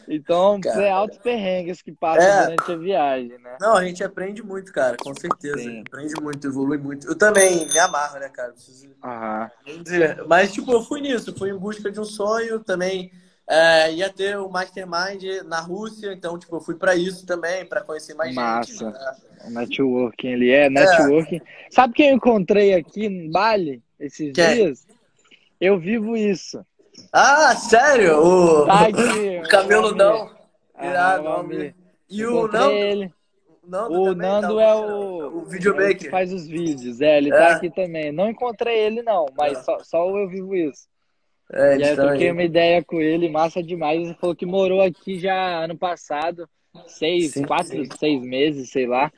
Então, cara, é altos perrengues que passam durante a viagem, né? Não, a gente aprende muito, cara, com certeza. Sim. Aprende muito, evolui muito. Eu também me amarro, né, cara? Preciso... Uhum. Mas, tipo, eu fui nisso, fui em busca de um sonho também. Ia ter o Mastermind na Rússia, então, tipo, eu fui pra isso também, pra conhecer mais gente. Massa. Networking, ele networking. Sabe quem eu encontrei aqui no Bali? Esses dias, eu vivo isso. Ah, sério? O cabeludão. E o Nando? O Nando é o videomaker que faz os vídeos. Ele tá aqui também. Não encontrei ele, não, mas só eu vivo isso. E aí eu troquei uma ideia com ele, massa demais. Ele falou que morou aqui já ano passado, 6 meses, sei lá.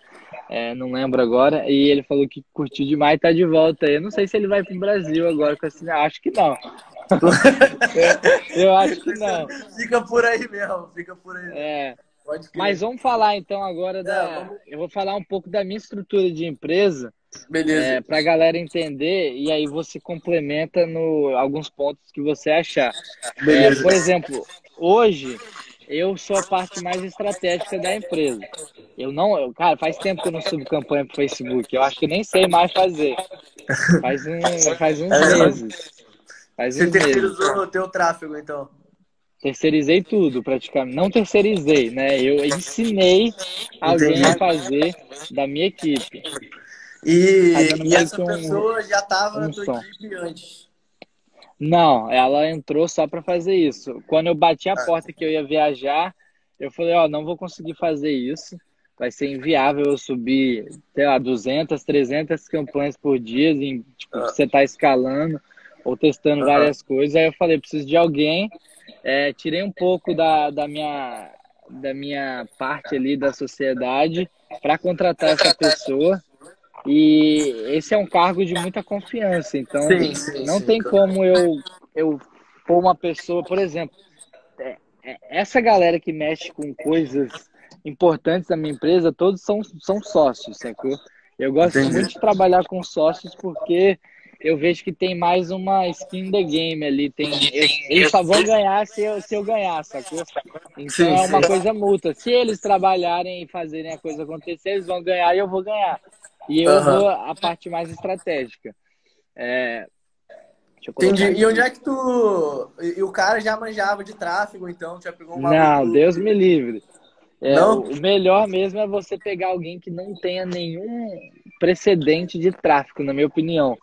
Não lembro agora. E ele falou que curtiu demais e tá de volta. Eu não sei se ele vai pro Brasil agora com esse... Acho que não. Eu acho que não. Fica por aí mesmo, fica por aí. Pode. Mas vamos falar então agora Eu vou falar um pouco da minha estrutura de empresa. Beleza. Pra galera entender. E aí você complementa no alguns pontos que você achar. Beleza. Por exemplo, hoje... eu sou a parte mais estratégica da empresa. Cara, faz tempo que eu não subo campanha pro Facebook. Eu acho que eu nem sei mais fazer. Faz uns meses. Você terceirizou o teu tráfego, então? Terceirizei tudo, praticamente. Não terceirizei, né? Eu ensinei alguém a fazer da minha equipe. E essa pessoa já estava na tua equipe antes? Não, ela entrou só para fazer isso. Quando eu bati a porta que eu ia viajar, eu falei, não vou conseguir fazer isso. Vai ser inviável eu subir, sei lá, 200, 300 campanhas por dia, você tá escalando ou testando várias coisas. Aí eu falei, preciso de alguém. Tirei um pouco da minha parte ali da sociedade para contratar essa pessoa. E esse é um cargo de muita confiança, então tem como eu pôr uma pessoa, por exemplo, essa galera que mexe com coisas importantes da minha empresa, todos são sócios, sacou? Eu gosto muito de trabalhar com sócios porque eu vejo que tem mais uma skin the game ali, eles só vão ganhar se eu ganhar, sacou? Então é uma coisa mútua, se eles trabalharem e fazerem a coisa acontecer, eles vão ganhar e eu vou ganhar. E eu vou a parte mais estratégica. Entendi. Aqui. E onde é que tu... E o cara já manjava de tráfego, então? Já pegou uma... Não, Deus me livre. O melhor mesmo é você pegar alguém que não tenha nenhum precedente de tráfego, na minha opinião.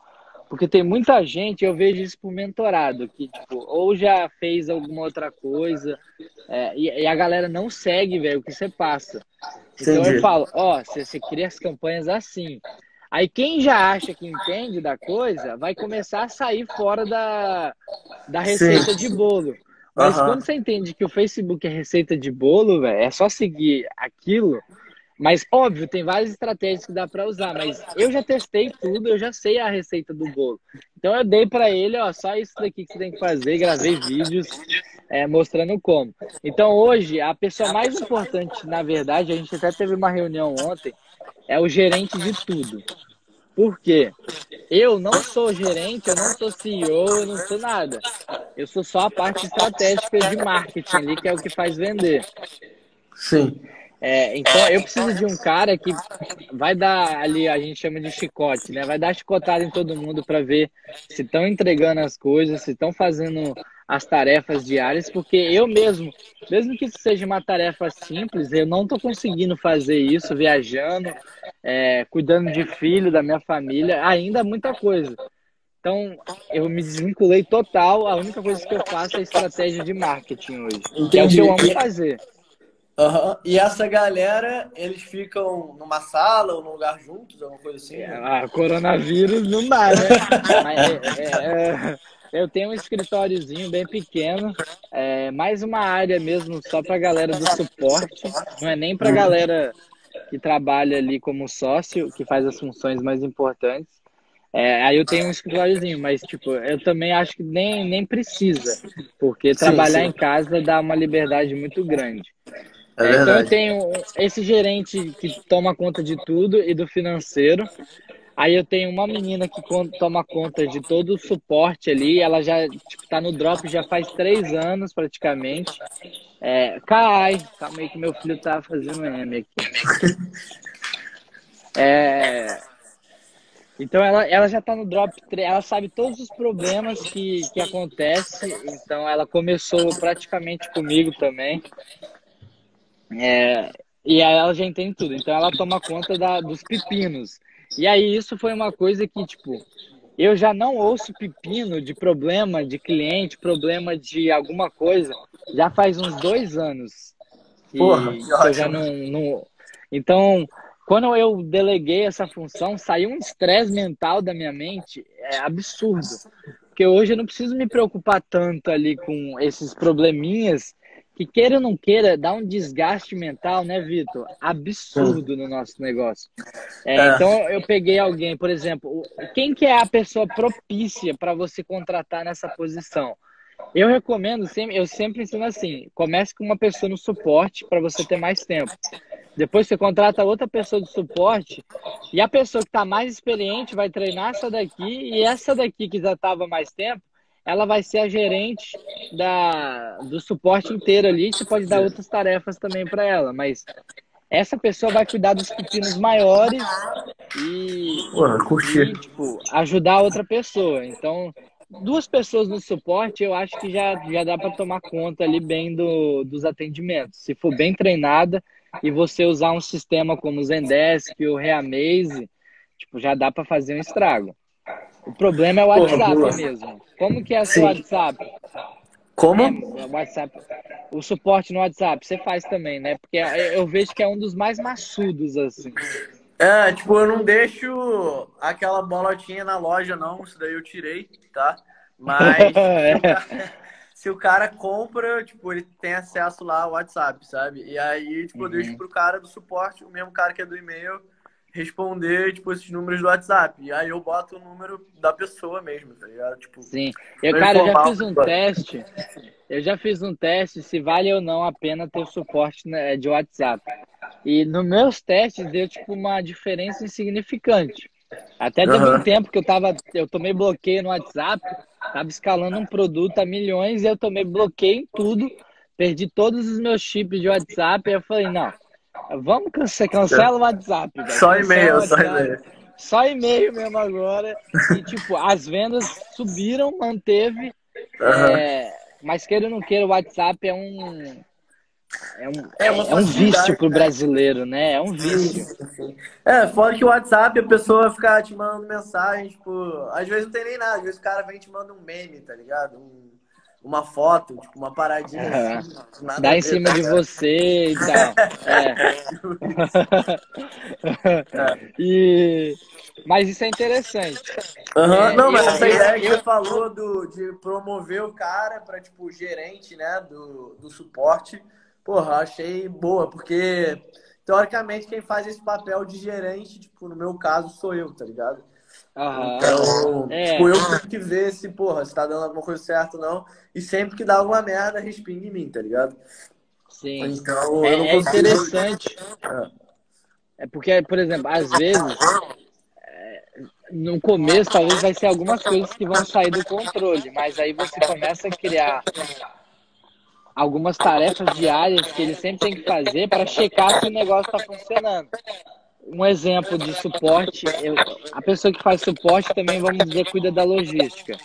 Porque tem muita gente, eu vejo isso por mentorado, que tipo, ou já fez alguma outra coisa, e a galera não segue, velho, o que você passa. Então eu falo, você cria as campanhas assim. Aí quem já acha que entende da coisa, vai começar a sair fora da receita de bolo. Mas quando você entende que o Facebook é receita de bolo, velho, é só seguir aquilo... Mas, óbvio, tem várias estratégias que dá para usar, mas eu já testei tudo, eu já sei a receita do bolo. Então eu dei para ele, só isso daqui que você tem que fazer, gravei vídeos mostrando como. Então hoje, a pessoa mais importante, na verdade, a gente até teve uma reunião ontem, é o gerente de tudo. Por quê? Eu não sou gerente, eu não sou CEO, eu não sou nada. Eu sou só a parte estratégica de marketing ali, que é o que faz vender. Sim. Então, eu preciso de um cara que vai dar ali, a gente chama de chicote, né? Vai dar chicotada em todo mundo para ver se estão entregando as coisas, se estão fazendo as tarefas diárias, porque eu mesmo que isso seja uma tarefa simples, eu não estou conseguindo fazer isso viajando, cuidando de filho, da minha família, ainda muita coisa. Então, eu me desvinculei total, a única coisa que eu faço é estratégia de marketing hoje. Entendi. É o que eu amo fazer. Uhum. E essa galera, eles ficam numa sala ou num lugar juntos, alguma coisa assim? Coronavírus não dá, né? Mas, eu tenho um escritóriozinho bem pequeno, mais uma área mesmo só pra galera do suporte, não é nem pra galera que trabalha ali como sócio, que faz as funções mais importantes. É, aí eu tenho um escritóriozinho, mas tipo, eu também acho que nem precisa, porque trabalhar em casa dá uma liberdade muito grande. É, então eu tenho esse gerente que toma conta de tudo e do financeiro. Aí eu tenho uma menina que toma conta de todo o suporte ali. Ela já tá no drop já faz 3 anos praticamente. É, Kai, calma aí que meu filho tá fazendo M aqui. É, então ela já tá no drop, ela sabe todos os problemas que acontecem. Então ela começou praticamente comigo também. É, e aí ela já entende tudo. Então ela toma conta dos pepinos. E aí isso foi uma coisa que, tipo, eu já não ouço pepino de problema de cliente, problema de alguma coisa, já faz uns 2 anos. Porra, que eu já não... Então, quando eu deleguei essa função, saiu um estresse mental da minha mente, é absurdo. Porque hoje eu não preciso me preocupar tanto ali com esses probleminhas, que queira ou não queira, dá um desgaste mental, né, Vitor? Absurdo no nosso negócio. Então, eu peguei alguém, por exemplo, quem que é a pessoa propícia para você contratar nessa posição? Eu recomendo, eu sempre ensino assim, comece com uma pessoa no suporte para você ter mais tempo. Depois você contrata outra pessoa de suporte e a pessoa que está mais experiente vai treinar essa daqui e essa daqui que já estava mais tempo, ela vai ser a gerente do suporte inteiro ali. Você pode dar outras tarefas também para ela, mas essa pessoa vai cuidar dos pepinos maiores e tipo, ajudar a outra pessoa. Então, 2 pessoas no suporte, eu acho que já dá para tomar conta ali bem dos atendimentos. Se for bem treinada e você usar um sistema como o Zendesk ou o Reamaze, tipo, já dá para fazer um estrago. O problema é o WhatsApp mesmo. Como que é o seu WhatsApp? Como? É, WhatsApp. O suporte no WhatsApp, você faz também, né? Porque eu vejo que é um dos mais maçudos, assim. É, tipo, eu não deixo aquela bolotinha na loja, não. Isso daí eu tirei, tá? Mas se o cara compra, tipo, ele tem acesso lá ao WhatsApp, sabe? E aí, tipo, eu deixo pro cara do suporte, o mesmo cara que é do e-mail, responder, tipo, esses números do WhatsApp. E aí eu boto o número da pessoa mesmo, tá ligado? Tipo, sim. Eu já fiz um teste. Eu já fiz um teste se vale ou não a pena ter o suporte de WhatsApp. E nos meus testes deu, tipo, uma diferença insignificante. Até teve um tempo que eu tomei bloqueio no WhatsApp, tava escalando um produto a milhões e eu tomei bloqueio em tudo, perdi todos os meus chips de WhatsApp e eu falei, não, vamos cancela o WhatsApp. Véio. Só e-mail, só e-mail. Só e-mail mesmo agora. E, tipo, as vendas subiram, manteve. Mas queira ou não queira, o WhatsApp é um vício pro brasileiro, né? É um vício. É, fora que o WhatsApp, a pessoa fica te mandando mensagem, tipo... Às vezes não tem nem nada. Às vezes o cara vem e te manda um meme, tá ligado? Uma foto, tipo, uma paradinha assim, nada dá em cima de você e tal. Mas isso é interessante. Não, mas essa ideia que você falou de promover o cara pra, tipo, gerente, né, do suporte, porra, achei boa, porque teoricamente quem faz esse papel de gerente, tipo, no meu caso, sou eu, tá ligado? Então, tipo, eu tenho que ver se, porra, se tá dando alguma coisa certa ou não. E sempre que dá alguma merda, respinga em mim, tá ligado? Sim. Então, eu não consigo... interessante. É porque, por exemplo, às vezes, no começo, talvez vai ser algumas coisas que vão sair do controle. Mas aí você começa a criar algumas tarefas diárias que ele sempre tem que fazer para checar se o negócio tá funcionando. Um exemplo de suporte, a pessoa que faz suporte também, vamos dizer, cuida da logística.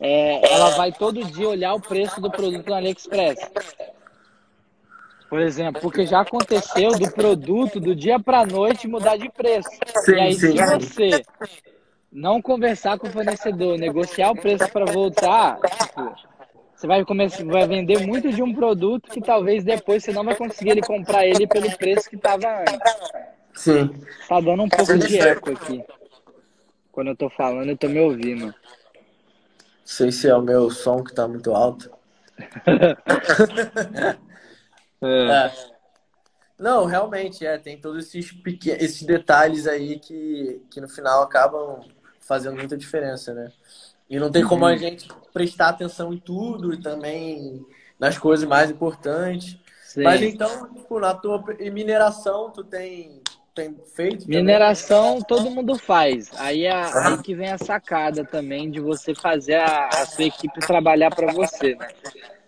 Ela vai todo dia olhar o preço do produto no AliExpress. Por exemplo, porque já aconteceu do produto do dia para a noite mudar de preço. E aí se você não conversar com o fornecedor, negociar o preço para voltar, você vai vender muito de um produto que talvez depois você não vai conseguir comprar ele pelo preço que estava antes. Sim. Tá dando um pouco de eco aqui. Quando eu tô falando, eu tô me ouvindo. Não sei se é o meu som que tá muito alto. Não, realmente, tem todos esses detalhes aí que no final acabam fazendo muita diferença, né? E não tem como a gente prestar atenção em tudo e também nas coisas mais importantes. Sim. Mas então, tipo, na tua mineração, tu tem feito também? Mineração todo mundo faz. Aí que vem a sacada também de você fazer a sua equipe trabalhar para você, né?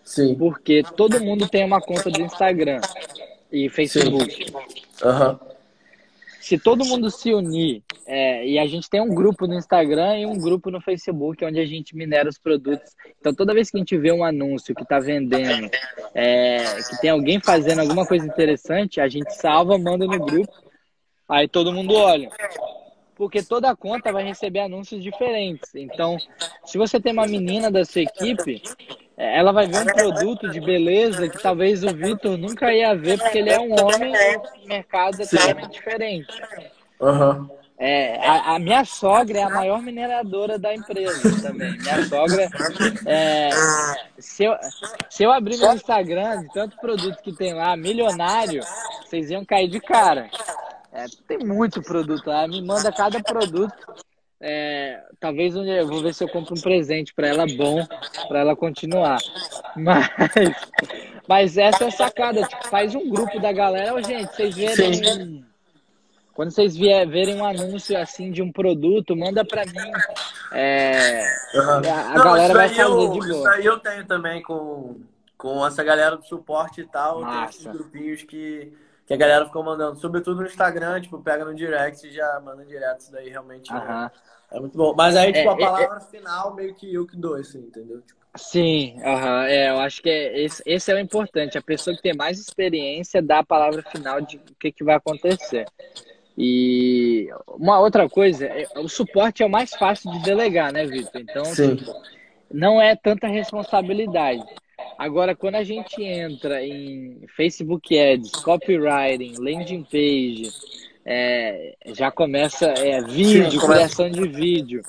Sim. Porque todo mundo tem uma conta de Instagram e Facebook. Aham. Uhum. Se todo mundo se unir, e a gente tem um grupo no Instagram e um grupo no Facebook, onde a gente minera os produtos. Então, toda vez que a gente vê um anúncio que está vendendo, que tem alguém fazendo alguma coisa interessante, a gente salva, manda no grupo, aí todo mundo olha. Porque toda a conta vai receber anúncios diferentes. Então, se você tem uma menina da sua equipe, ela vai ver um produto de beleza que talvez o Vitor nunca ia ver, porque ele é um homem e o mercado é totalmente diferente. Uhum. A minha sogra é a maior mineradora da empresa também. Minha sogra, se eu abrir meu Instagram, de tanto produto que tem lá, milionário, vocês iam cair de cara. Tem muito produto lá, me manda cada produto. Talvez eu vou ver se eu compro um presente para ela bom, para ela continuar. Mas essa é a sacada, tipo, faz um grupo da galera. Gente, vocês verem, sim, quando vocês verem um anúncio assim de um produto, manda para mim. A não, galera vai fazer de boa. Isso aí eu tenho também com essa galera do suporte e tal. Tem esses grupinhos que a galera ficou mandando, sobretudo no Instagram, tipo, pega no direct e já manda direto. Isso daí realmente é muito bom. Mas aí, tipo, a palavra final meio que eu que dou, assim, entendeu? Tipo... Sim, eu acho que esse é o importante. A pessoa que tem mais experiência dá a palavra final de o que vai acontecer. E uma outra coisa, o suporte é o mais fácil de delegar, né, Vitor? Então, tipo, não é tanta responsabilidade. Agora, quando a gente entra em Facebook Ads, copywriting, landing page, já começa vídeo, criação de vídeo,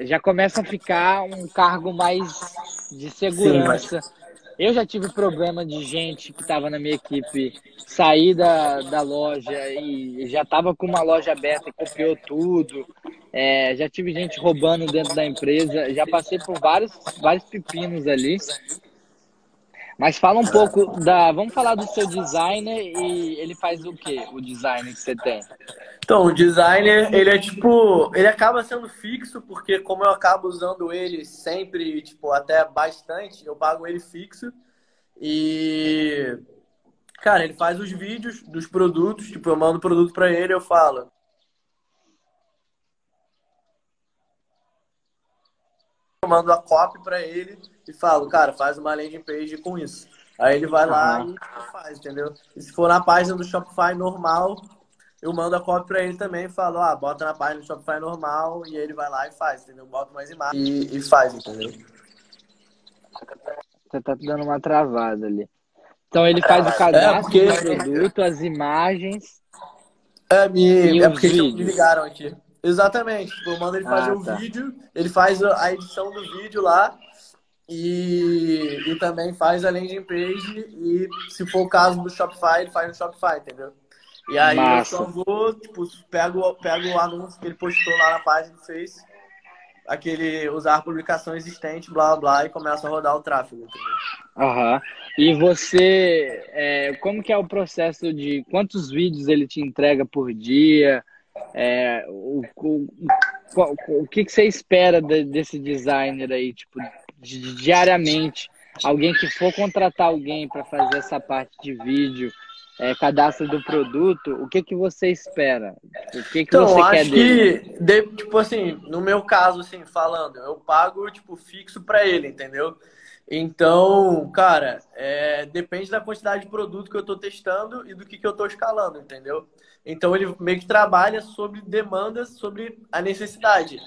já começa a ficar um cargo mais de segurança. Sim, eu já tive problema de gente que estava na minha equipe sair da loja e já estava com uma loja aberta e copiou tudo. Já tive gente roubando dentro da empresa. Já passei por vários pepinos ali. Mas fala um pouco Vamos falar do seu designer e ele faz o quê? O designer que você tem. Então, o designer, ele é tipo... Ele acaba sendo fixo, porque como eu acabo usando ele sempre, tipo, até bastante, eu pago ele fixo. E... Cara, ele faz os vídeos dos produtos. Tipo, eu mando o produto pra ele e eu falo... Eu mando a copy pra ele e falo, cara, faz uma landing page com isso. Aí ele vai lá e faz, entendeu? E se for na página do Shopify normal... Eu mando a cópia pra ele também e falo, bota na página do Shopify normal e ele vai lá e faz, entendeu? Bota mais imagens e faz, entendeu? Você tá dando uma travada ali. Então ele faz o cadastro do produto, as imagens. E os vídeos. Me ligaram aqui. Exatamente. Eu mando ele fazer o vídeo, ele faz a edição do vídeo lá e também faz a landing page e se for o caso do Shopify, ele faz no Shopify, entendeu? E aí eu só vou, tipo, pego o anúncio que ele postou lá na página do Face, aquele usar publicação existente, blá, blá, e começa a rodar o tráfego. E você, como que é o processo de quantos vídeos ele te entrega por dia? O que você espera desse designer aí, tipo, diariamente? Alguém que for contratar alguém para fazer essa parte de vídeo... cadastro do produto, o que você espera? O que então, você quer dele? Então, acho que, tipo assim, no meu caso, assim, falando, eu pago, tipo, fixo pra ele, entendeu? Então, cara, depende da quantidade de produto que eu tô testando e do que eu tô escalando, entendeu? Então, ele meio que trabalha sobre demandas, sobre a necessidade.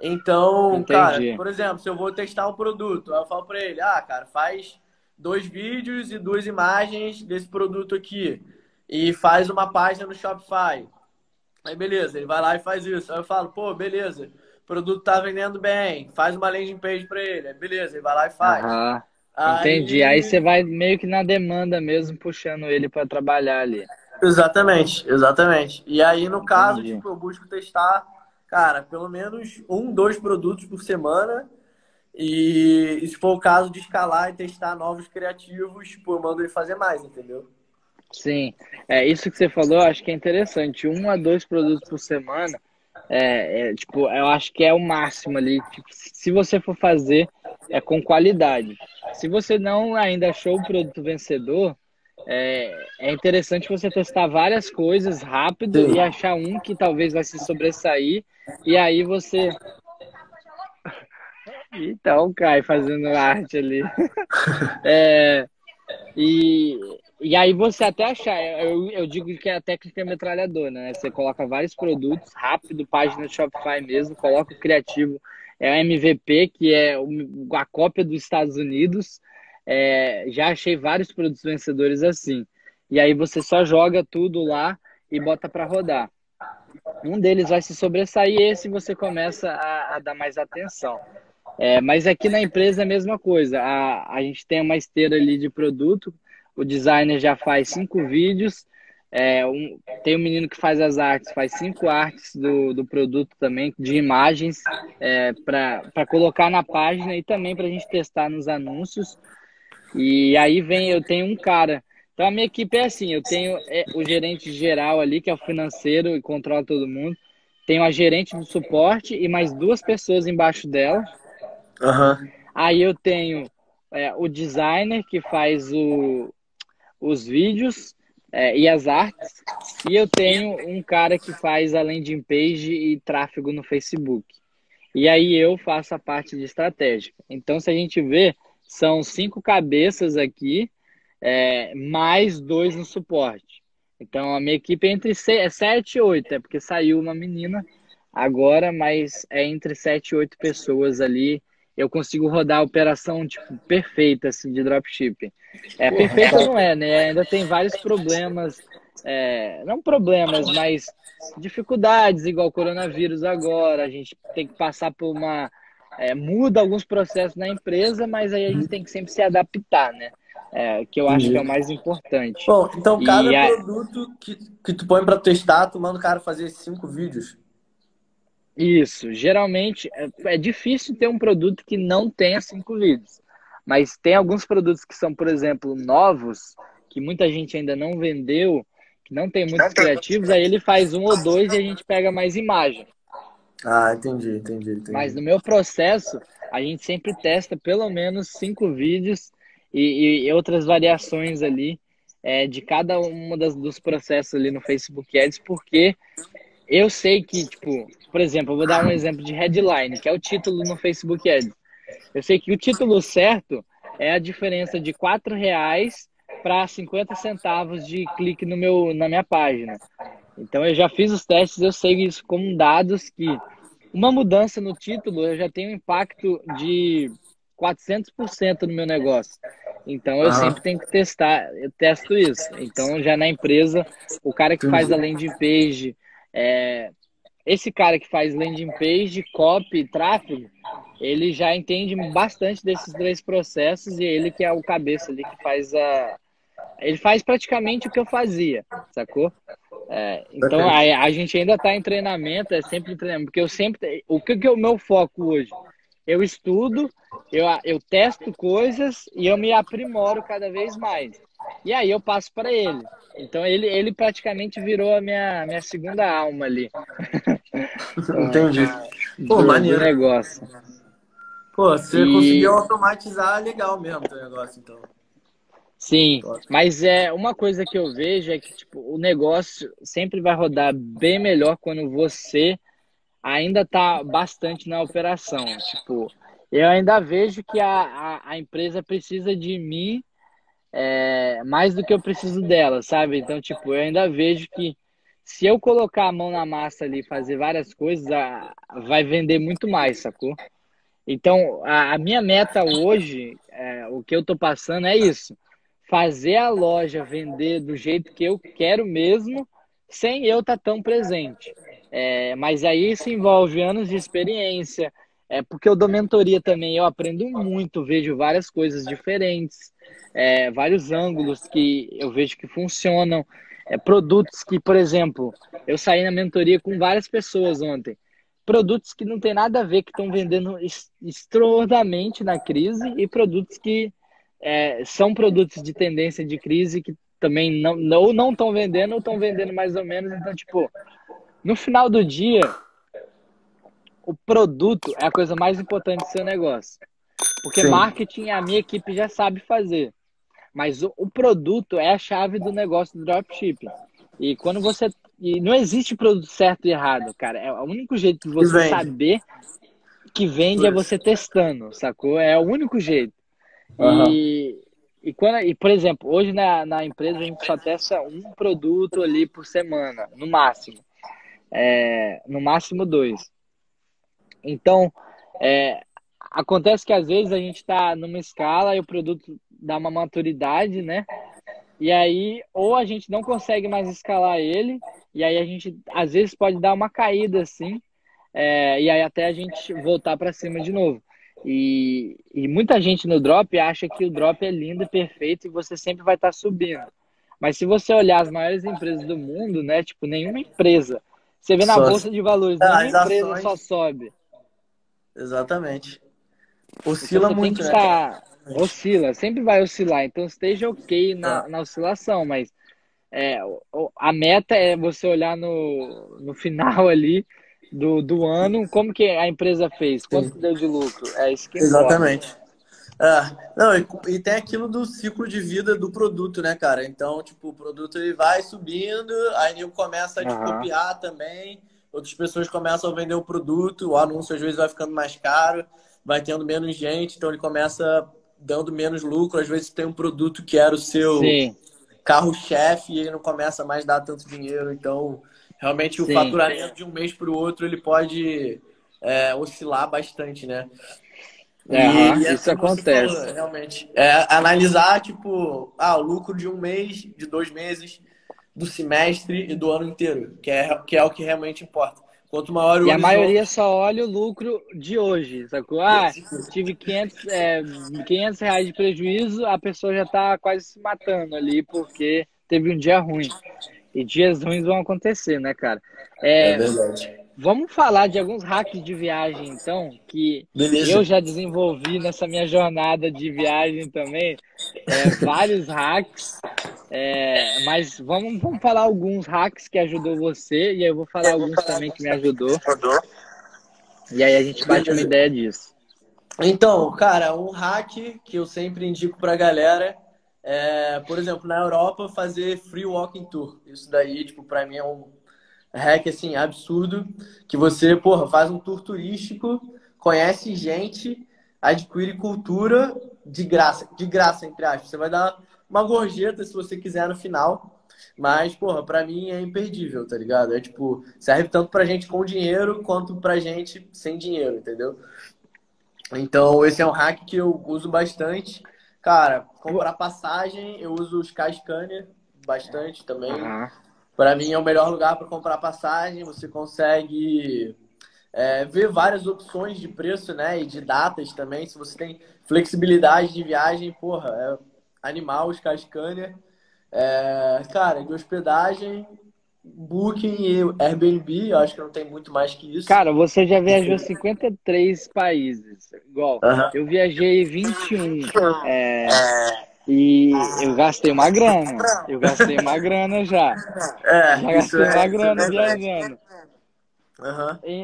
Então, entendi. Cara, por exemplo, se eu vou testar um produto, eu falo pra ele, cara, faz... 2 vídeos e 2 imagens desse produto aqui. E faz uma página no Shopify. Aí, beleza, ele vai lá e faz isso. Aí eu falo, pô, beleza, o produto tá vendendo bem. Faz uma landing page pra ele. Aí, beleza, ele vai lá e faz. Entendi. Aí você vai meio que na demanda mesmo, puxando ele para trabalhar ali. Exatamente, exatamente. E aí, no caso, tipo, eu busco testar, cara, pelo menos 1, 2 produtos por semana. E se for o caso de escalar e testar novos criativos, tipo, eu mando ele fazer mais, entendeu? Sim. É, isso que você falou, eu acho que é interessante. 1 a 2 produtos por semana, tipo, eu acho que é o máximo ali. Tipo, se você for fazer, é com qualidade. Se você não ainda achou o produto vencedor, é interessante você testar várias coisas rápido. Sim. E achar um que talvez vai se sobressair. E aí você... Então, Kai fazendo arte ali. E aí você até achar... Eu digo que é a técnica metralhadora, né? Você coloca vários produtos rápido, página de Shopify mesmo, coloca o criativo. É o MVP, que é a cópia dos Estados Unidos. Já achei vários produtos vencedores assim. E aí você só joga tudo lá e bota para rodar. Um deles vai se sobressair, esse você começa a dar mais atenção. Mas aqui na empresa é a mesma coisa. A gente tem uma esteira ali de produto. O designer já faz 5 vídeos. Tem um menino que faz as artes, faz 5 artes do produto também, de imagens, para colocar na página e também para a gente testar nos anúncios. E aí eu tenho um cara. Então a minha equipe é assim: eu tenho o gerente geral ali, que é o financeiro e controla todo mundo. Tenho a gerente do suporte e mais 2 pessoas embaixo dela. Uhum. Aí eu tenho o designer que faz os vídeos e as artes. E eu tenho um cara que faz a landing page e tráfego no Facebook. E aí eu faço a parte de estratégia. Então, se a gente vê, são 5 cabeças aqui, mais 2 no suporte. Então, a minha equipe é entre 7 e 8. É porque saiu uma menina agora, mas é entre 7 e 8 pessoas ali. Eu consigo rodar a operação tipo, perfeita assim, de dropshipping. Perfeita não é, né? Ainda tem vários problemas, não problemas, mas dificuldades, igual o coronavírus agora. A gente tem que passar por uma... muda alguns processos na empresa, mas aí a gente tem que sempre se adaptar, né? Que eu acho que é o mais importante. Bom, então cada produto que tu põe para testar, tu manda o cara fazer 5 vídeos. Isso, geralmente é difícil ter um produto que não tenha 5 vídeos, mas tem alguns produtos que são, por exemplo, novos, que muita gente ainda não vendeu, que não tem muitos criativos, aí ele faz 1 ou 2 e a gente pega mais imagem. Ah, entendi. Mas no meu processo, a gente sempre testa pelo menos 5 vídeos e outras variações ali de cada um dos processos ali no Facebook Ads, porque... Eu sei que, tipo, por exemplo, eu vou dar um exemplo de headline, que é o título no Facebook Ads. Eu sei que o título certo é a diferença de R$4 para 50 centavos de clique na minha página. Então, eu já fiz os testes, eu sei isso como dados que uma mudança no título eu já tenho um impacto de 400% no meu negócio. Então, eu sempre tenho que testar, eu testo isso. Então, já na empresa, o cara que faz a landing page... esse cara que faz landing page, copy, tráfego, ele já entende bastante desses 3 processos e ele que é o cabeça ali que faz ele faz praticamente o que eu fazia, sacou? Então a gente ainda está em treinamento, é sempre treinamento, porque eu sempre, o que é o meu foco hoje? Eu estudo, eu testo coisas e eu me aprimoro cada vez mais. E aí eu passo para ele. Então ele praticamente virou a minha segunda alma ali. Entendi. Pô, maneiro. Negócio. Pô, você conseguiu automatizar legal mesmo o negócio, então. Sim, mas uma coisa que eu vejo é que tipo, o negócio sempre vai rodar bem melhor quando você ainda tá bastante na operação. Tipo, eu ainda vejo que a empresa precisa de mim mais do que eu preciso dela, sabe? Então, tipo, eu ainda vejo que se eu colocar a mão na massa ali, fazer várias coisas, vai vender muito mais, sacou? Então, a minha meta hoje, o que eu tô passando é isso: fazer a loja vender do jeito que eu quero mesmo, sem eu estar tão presente. Mas aí isso envolve anos de experiência, porque eu dou mentoria também, eu aprendo muito, vejo várias coisas diferentes, vários ângulos que eu vejo que funcionam, produtos que, por exemplo, eu saí na mentoria com várias pessoas ontem, produtos que não tem nada a ver, que estão vendendo extraordinariamente na crise, e produtos que são produtos de tendência de crise que também não estão vendendo ou estão vendendo mais ou menos. Então, tipo, no final do dia, o produto é a coisa mais importante do seu negócio. Porque Sim. marketing a minha equipe já sabe fazer. Mas o produto é a chave do negócio do dropshipping. E quando você... E não existe produto certo e errado, cara. É o único jeito de você saber que vende é você testando, sacou? É o único jeito. Uhum. E, por exemplo, hoje na empresa a gente só testa um produto ali por semana, no máximo. No máximo 2. Então, acontece que às vezes a gente está numa escala e o produto dá uma maturidade, né? E aí, ou a gente não consegue mais escalar ele, e aí a gente, às vezes, pode dar uma caída, assim, e aí até a gente voltar para cima de novo. E muita gente no drop acha que o drop é lindo e perfeito e você sempre vai estar subindo. Mas se você olhar as maiores empresas do mundo, né? Tipo, nenhuma empresa. Você vê na bolsa de valores, nenhuma empresa só sobe. Exatamente. Oscila muito, né? Oscila, sempre vai oscilar. Então esteja ok na oscilação, mas a meta é você olhar no final ali do ano, como que a empresa fez, quanto deu de lucro. É isso que Exatamente. E tem aquilo do ciclo de vida do produto, né, cara? Então, tipo, o produto ele vai subindo, aí ele começa a copiar também, outras pessoas começam a vender o produto, o anúncio às vezes vai ficando mais caro, vai tendo menos gente, então ele começa dando menos lucro. Às vezes tem um produto que era o seu carro-chefe e ele não começa mais a dar tanto dinheiro. Então, realmente, o faturamento de um mês para o outro, ele pode oscilar bastante, né? Isso acontece. Falou, realmente. Analisar, tipo, o lucro de um mês, de 2 meses, do semestre e do ano inteiro, que é o que realmente importa. Quanto maior o horizonte... a maioria só olha o lucro de hoje, sacou? Tive 500 reais de prejuízo, a pessoa já tá quase se matando ali porque teve um dia ruim. E dias ruins vão acontecer, né, cara? É verdade. Vamos falar de alguns hacks de viagem, então, que eu já desenvolvi nessa minha jornada de viagem também. Vários hacks, mas vamos falar alguns hacks que ajudou você, e aí eu vou falar alguns também que me ajudou. E aí a gente bate uma ideia disso. Então, cara, um hack que eu sempre indico pra galera é, por exemplo, na Europa, fazer free walking tour. Isso daí, tipo, pra mim é um hack, assim, absurdo, que você, faz um tour turístico, conhece gente, adquire cultura de graça, entre aspas. Você vai dar uma gorjeta se você quiser no final, mas, pra mim é imperdível, tá ligado? É, tipo, serve tanto pra gente com dinheiro, quanto pra gente sem dinheiro, entendeu? Então, esse é um hack que eu uso bastante. Cara, comprar passagem, eu uso o Skyscanner bastante também. Para mim é o melhor lugar para comprar passagem. Você consegue ver várias opções de preço, né? E de datas também. Se você tem flexibilidade de viagem, é animal o Skyscanner. Cara, de hospedagem, Booking e Airbnb, eu acho que não tem muito mais que isso. Cara, você já viajou 53 países. Igual, eu viajei 21. E eu gastei uma grana. Eu gastei uma grana já. Viajando.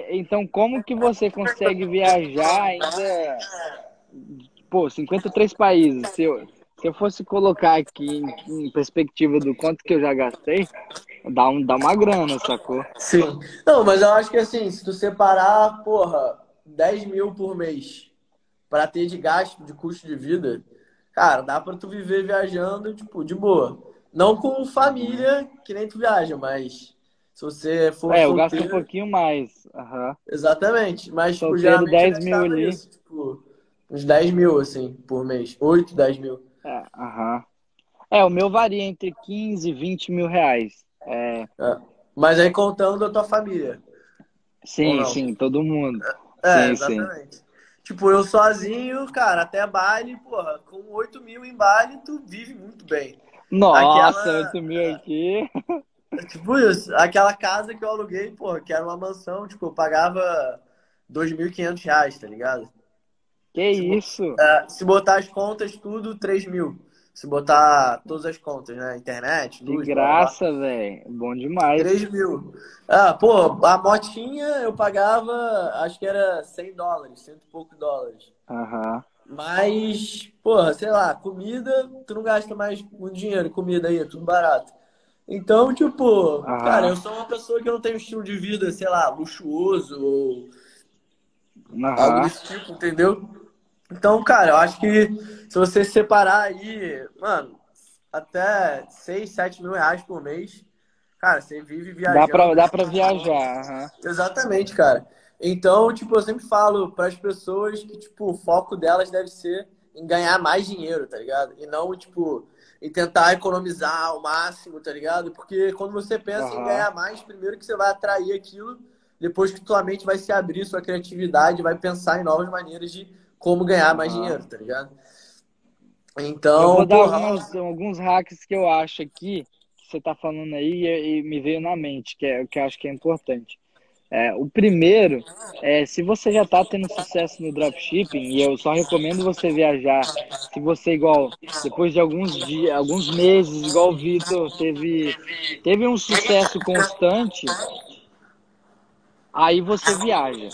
Então, como que você consegue viajar ainda? 53 países. Se eu fosse colocar aqui em perspectiva do quanto que eu já gastei, dá uma grana, sacou? Sim. Não, mas eu acho que assim, se tu separar, 10 mil por mês pra ter de gasto, de custo de vida... Cara, dá pra tu viver viajando, tipo, de boa. Não com família, que nem tu viaja, mas se você for solteiro... eu gasto um pouquinho mais. Exatamente. Mas, tipo, geralmente 10 mil ali. Isso, tipo, uns 10 mil, assim, por mês. 8, 10 mil. O meu varia entre 15 e 20 mil reais. Mas aí contando a tua família. Sim, todo mundo. É, exatamente. Sim. Tipo, eu sozinho, cara, até Bali, porra, com 8 mil em Bali, tu vive muito bem. Nossa, aquela... 8 mil aqui... Tipo isso, aquela casa que eu aluguei, porra, que era uma mansão, tipo, eu pagava R$2.500, tá ligado? Que se isso? Se botar as contas, tudo, 3 mil. Se botar todas as contas, né? Internet, luz... De graça, velho. Bom demais. 3 mil. Ah, pô, a motinha eu pagava, acho que era $100, $100 e poucos. Aham. Mas, porra, sei lá, comida, tu não gasta mais muito dinheiro, comida aí, é tudo barato. Então, tipo, cara, eu sou uma pessoa que eu não tenho estilo de vida, sei lá, luxuoso ou algo desse tipo, entendeu? Então, cara, eu acho que se você separar aí, mano, até 6, 7 mil reais por mês, cara, você vive viajando. Dá pra viajar. Exatamente, cara. Então, tipo, eu sempre falo para as pessoas que, tipo, o foco delas deve ser em ganhar mais dinheiro, tá ligado? E não, tipo, em tentar economizar ao máximo, tá ligado? Porque quando você pensa em ganhar mais, primeiro que você vai atrair aquilo, depois que tua mente vai se abrir, sua criatividade, vai pensar em novas maneiras de como ganhar mais dinheiro, tá ligado? Então, eu vou dar alguns hacks que eu acho aqui, que você tá falando aí e me veio na mente, que é o que eu acho que é importante. O primeiro é, se você já tá tendo sucesso no dropshipping, e eu só recomendo você viajar, se você igual, depois de alguns meses, igual o Vitor, teve um sucesso constante, aí você viaja.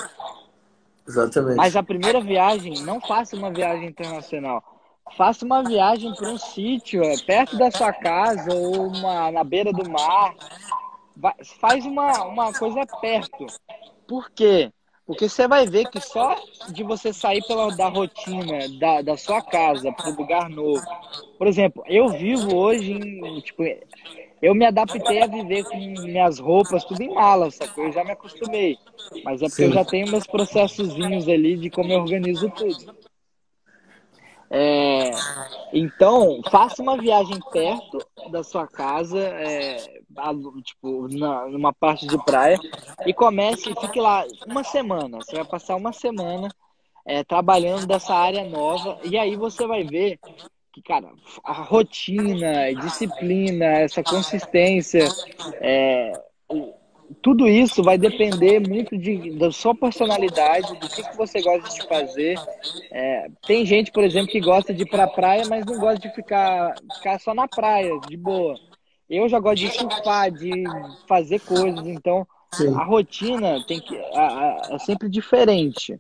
Exatamente. Mas a primeira viagem, não faça uma viagem internacional. Faça uma viagem para um sítio perto da sua casa ou na beira do mar. Faz uma coisa perto. Por quê? Porque você vai ver que só de você sair da rotina da sua casa para um lugar novo. Por exemplo, eu vivo hoje em... Tipo, eu me adaptei a viver com minhas roupas, tudo em mala, sacou? Eu já me acostumei. Mas é porque eu já tenho meus processozinhos ali de como eu organizo tudo. Então, faça uma viagem perto da sua casa, tipo, numa parte de praia, e comece e fique lá uma semana. Você vai passar uma semana trabalhando dessa área nova, e aí você vai ver... Que, cara, a rotina, a disciplina, essa consistência, tudo isso vai depender muito da sua personalidade, do que você gosta de fazer. Tem gente, por exemplo, que gosta de ir pra praia, mas não gosta de ficar só na praia, de boa. Eu já gosto de surfar, de fazer coisas, então... Sim. A rotina tem que é sempre diferente.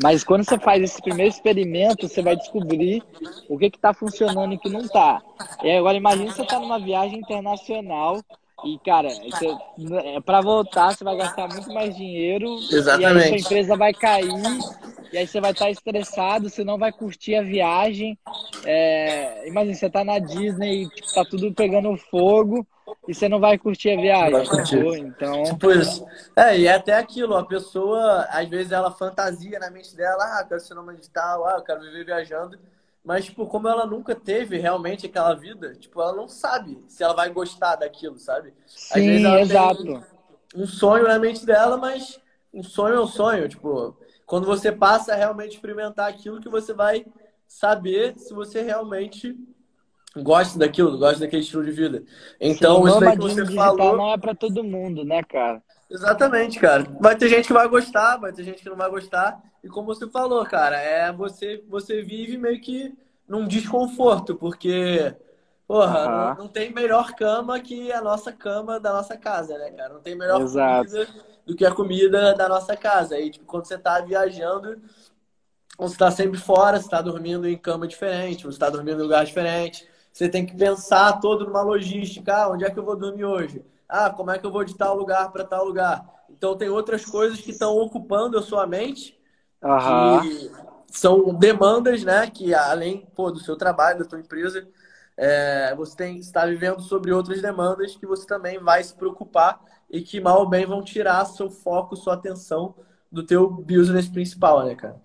Mas quando você faz esse primeiro experimento, você vai descobrir o que está funcionando e o que não está. E agora imagina você tá numa viagem internacional e, cara, para voltar você vai gastar muito mais dinheiro. Exatamente. E aí sua empresa vai cair e aí você vai estar estressado, você não vai curtir a viagem. Imagina, você tá na Disney e tipo, tá tudo pegando fogo. E você não vai curtir a viagem, vai curtir. Então... Tipo isso. E até aquilo, a pessoa, às vezes, ela fantasia na mente dela, ah, eu quero ser nômade digital, eu quero viver viajando. Mas, tipo, como ela nunca teve realmente aquela vida, tipo, ela não sabe se ela vai gostar daquilo, sabe? Sim, às vezes ela tem um sonho na mente dela, mas um sonho é um sonho, tipo, quando você passa a realmente experimentar aquilo que você vai saber se você realmente... Gosto daquilo, gosto daquele estilo de vida. Então, isso daí que você falou não é pra todo mundo, né, cara? Exatamente, cara. Vai ter gente que vai gostar, vai ter gente que não vai gostar. E como você falou, cara, você vive meio que num desconforto, porque, porra, não tem melhor cama que a nossa cama da nossa casa, né, cara? Não tem melhor comida do que a comida da nossa casa. E, tipo, quando você tá viajando, você tá sempre fora, você tá dormindo em cama diferente, você tá dormindo em lugar diferente. Você tem que pensar todo numa logística. Onde é que eu vou dormir hoje? Como é que eu vou de tal lugar para tal lugar? Então, tem outras coisas que estão ocupando a sua mente. Que são demandas, né? Que além do seu trabalho, da sua empresa, você está vivendo sobre outras demandas que você também vai se preocupar e que mal ou bem vão tirar seu foco, sua atenção do teu business principal, né, cara?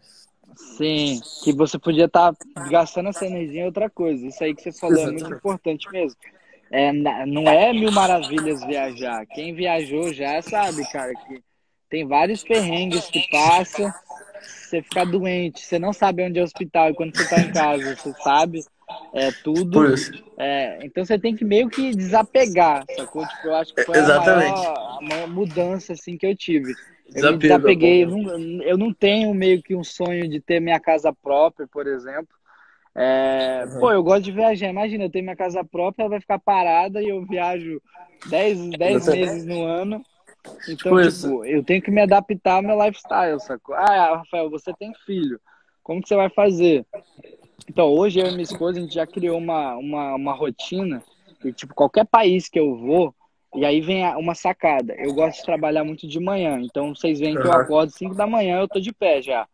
Sim, que você podia estar gastando essa energia em outra coisa. Isso aí que você falou é muito importante mesmo. Não é mil maravilhas viajar. Quem viajou já sabe, cara, que Tem vários perrengues que passa. Você fica doente, você não sabe onde é o hospital. E quando você tá em casa, você sabe tudo. Então você tem que meio que desapegar, sacou? Tipo, eu acho que foi a maior mudança assim, que eu tive. Eu me desapeguei. Eu não tenho meio que um sonho de ter minha casa própria, por exemplo. Pô, eu gosto de viajar. Imagina, eu tenho minha casa própria, ela vai ficar parada e eu viajo 10 meses no ano. Então, tipo, eu tenho que me adaptar ao meu lifestyle, sacou? Ah, Rafael, você tem filho. Como que você vai fazer? Então, hoje eu e minha esposa, a gente já criou uma rotina. E, tipo, qualquer país que eu vou, e aí vem uma sacada. Eu gosto de trabalhar muito de manhã. Então, vocês veem que eu acordo 5 da manhã, eu tô de pé já.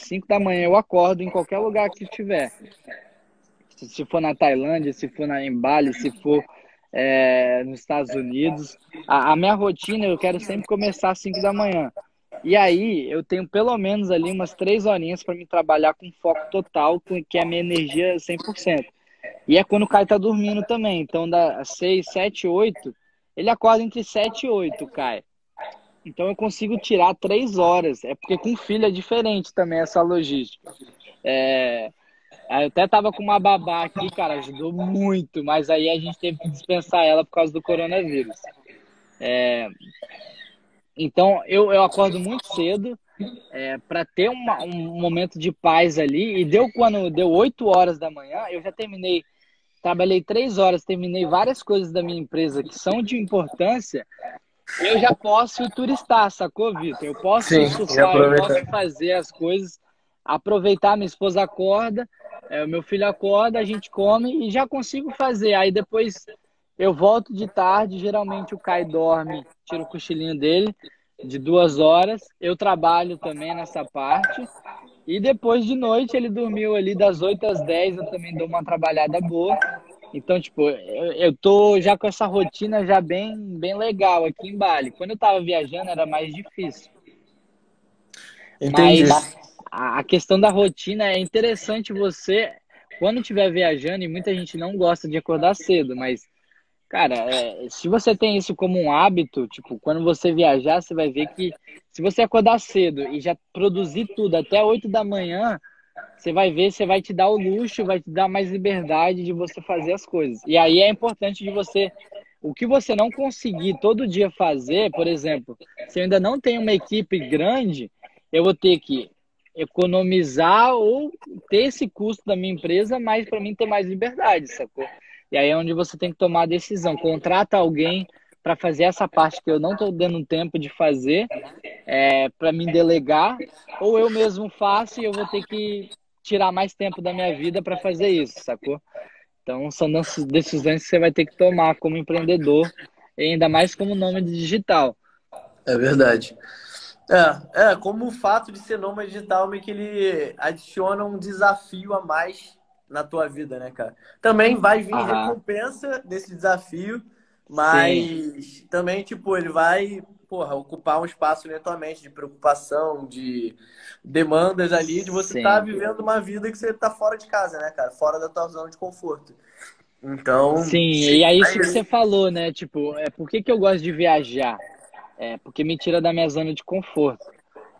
5 da manhã eu acordo em qualquer lugar que tiver. Se for na Tailândia, se for em Bali, se for... nos Estados Unidos, a minha rotina, eu quero sempre começar às 5 da manhã, e aí eu tenho pelo menos ali umas 3 horinhas para me trabalhar com foco total, que é a minha energia 100%, e é quando o Kai tá dormindo também. Então dá 6, 7, 8, ele acorda entre 7 e 8, o Kai. Então eu consigo tirar 3 horas, porque com filho é diferente também essa logística. Eu até tava com uma babá aqui, cara, ajudou muito, mas aí a gente teve que dispensar ela por causa do coronavírus. Então, eu acordo muito cedo para ter um momento de paz ali, e quando deu 8 horas da manhã, eu já terminei, trabalhei 3 horas, terminei várias coisas da minha empresa que são de importância, eu já posso turistar, sacou, Vitor? Eu posso surfar, eu posso fazer as coisas, aproveitar, minha esposa acorda, o meu filho acorda, a gente come e já consigo fazer. Aí depois eu volto de tarde, geralmente o Kai dorme, tira o cochilinho dele de 2 horas, eu trabalho também nessa parte, e depois de noite ele dormiu ali das 8 às 10, eu também dou uma trabalhada boa. Então, tipo, eu tô já com essa rotina já bem legal aqui em Bali. Quando eu tava viajando era mais difícil. Entendi. Mas a questão da rotina é interessante. Você, quando estiver viajando, e muita gente não gosta de acordar cedo, mas, cara, se você tem isso como um hábito, tipo, quando você viajar, você vai ver que se você acordar cedo e já produzir tudo até 8 da manhã, você vai ver, você vai te dar o luxo, vai te dar mais liberdade de você fazer as coisas. E aí é importante de você... O que você não conseguir todo dia fazer, por exemplo, se eu ainda não tenho uma equipe grande, eu vou ter que economizar ou ter esse custo da minha empresa, mas para mim ter mais liberdade, sacou? E aí é onde você tem que tomar a decisão. Contrata alguém para fazer essa parte que eu não estou dando tempo de fazer, para me delegar, ou eu mesmo faço e eu vou ter que tirar mais tempo da minha vida para fazer isso, sacou? Então são decisões que você vai ter que tomar como empreendedor, ainda mais como nômade digital. É verdade. Como o fato de ser nômade digital meio que ele adiciona um desafio a mais na tua vida, né, cara? Também vai vir recompensa desse desafio, mas também, tipo, ele vai, porra, ocupar um espaço na tua mente de preocupação, de demandas ali, de você estar vivendo uma vida que você tá fora de casa, né, cara? Fora da tua zona de conforto. Então... e aí isso que você falou, né? Tipo, por que eu gosto de viajar? Porque me tira da minha zona de conforto.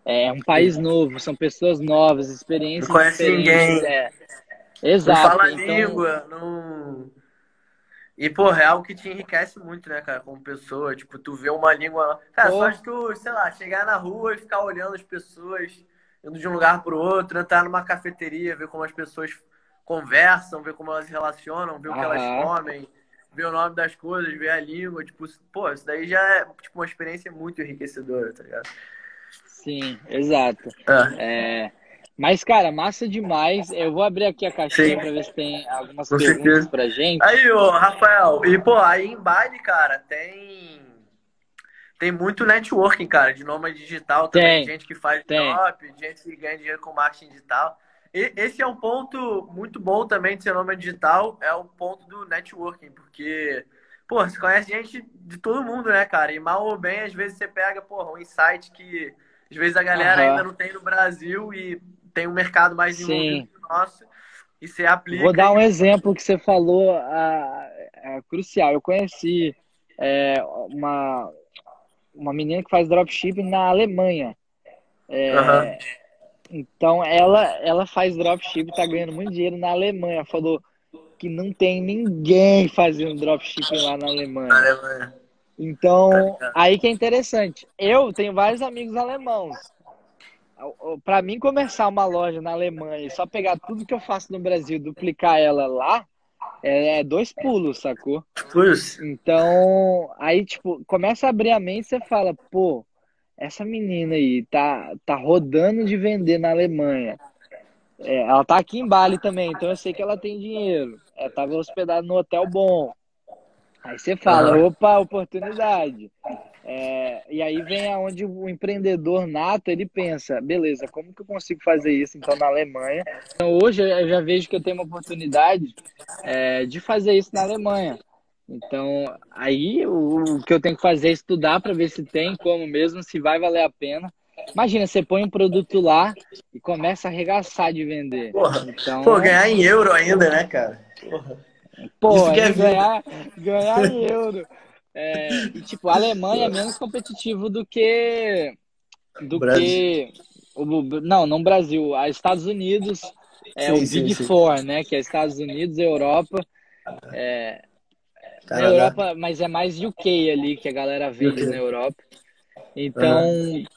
É um país novo, são pessoas novas, experiências diferentes. Não conhece ninguém. Exato. Não fala língua, não... E, porra, é algo que te enriquece muito, né, cara, como pessoa. Tipo, tu vê uma língua... Cara, só de tu, sei lá, chegar na rua e ficar olhando as pessoas, indo de um lugar pro outro, entrar numa cafeteria, ver como as pessoas conversam, ver como elas relacionam, ver o que elas comem, ver o nome das coisas, ver a língua, tipo, pô, isso daí já é tipo, uma experiência muito enriquecedora, tá ligado? Sim, exato. Mas, cara, massa demais. Eu vou abrir aqui a caixinha pra ver se tem algumas perguntas pra gente. Aí, ô, Rafael, e, pô, aí em Bali, cara, tem muito networking, cara, de nômade digital também, gente que faz drop, gente que ganha dinheiro com marketing digital. Esse é um ponto muito bom também de ser nômade digital, é o ponto do networking, porque, pô, você conhece gente de todo mundo, né, cara? E mal ou bem, às vezes você pega, porra, um insight que, às vezes, a galera ainda não tem no Brasil e tem um mercado mais desenvolvido que o nosso, e você aplica... Vou dar um exemplo que você falou, crucial. Eu conheci uma... uma menina que faz dropshipping na Alemanha. Então, ela faz dropshipping, tá ganhando muito dinheiro na Alemanha. Falou que não tem ninguém fazendo dropshipping lá na Alemanha. Então, aí que é interessante. Eu tenho vários amigos alemãos. Pra mim, começar uma loja na Alemanha e só pegar tudo que eu faço no Brasil e duplicar ela lá, é dois pulos, sacou? Então, aí, tipo, começa a abrir a mente e você fala, pô, essa menina aí tá rodando de vender na Alemanha. Ela tá aqui em Bali também, então eu sei que ela tem dinheiro. Ela tava hospedada no hotel bom. Aí você fala, opa, oportunidade. E aí vem aonde o empreendedor nato, ele pensa, beleza, como que eu consigo fazer isso então na Alemanha? Então hoje eu já vejo que eu tenho uma oportunidade de fazer isso na Alemanha. Então, aí o que eu tenho que fazer é estudar para ver se tem como mesmo, se vai valer a pena. Imagina, você põe um produto lá e começa a arregaçar de vender. Então, pô, ganhar em euro ainda, né, cara? Pô, ganhar em euro. E, tipo, a Alemanha é menos competitivo do que não Brasil, a Estados Unidos, Big Four, né? Que é Estados Unidos, Europa. Na Europa, mas é mais UK ali que a galera vende na Europa. Então,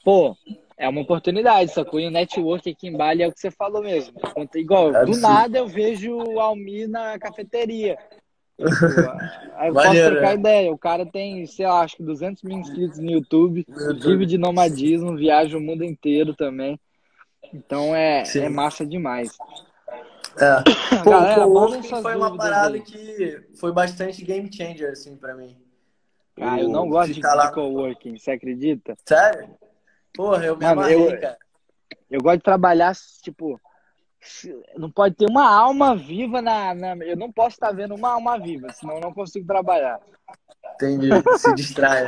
pô, é uma oportunidade, sacou? E o network aqui em Bali é o que você falou mesmo. Igual, do nada eu vejo o Almi na cafeteria. Aí eu posso trocar ideia. O cara tem, sei lá, acho que 200 mil inscritos no YouTube, vive de nomadismo, viaja o mundo inteiro também. Então é massa demais. Galera, foi uma parada aí que foi bastante game changer, assim, pra mim. Eu não gosto de coworking, você acredita? Sério? Porra, eu me amarrei, cara. Eu gosto de trabalhar, tipo, não pode ter uma alma viva eu não posso estar vendo uma alma viva, senão eu não consigo trabalhar. Entendi, se distrai.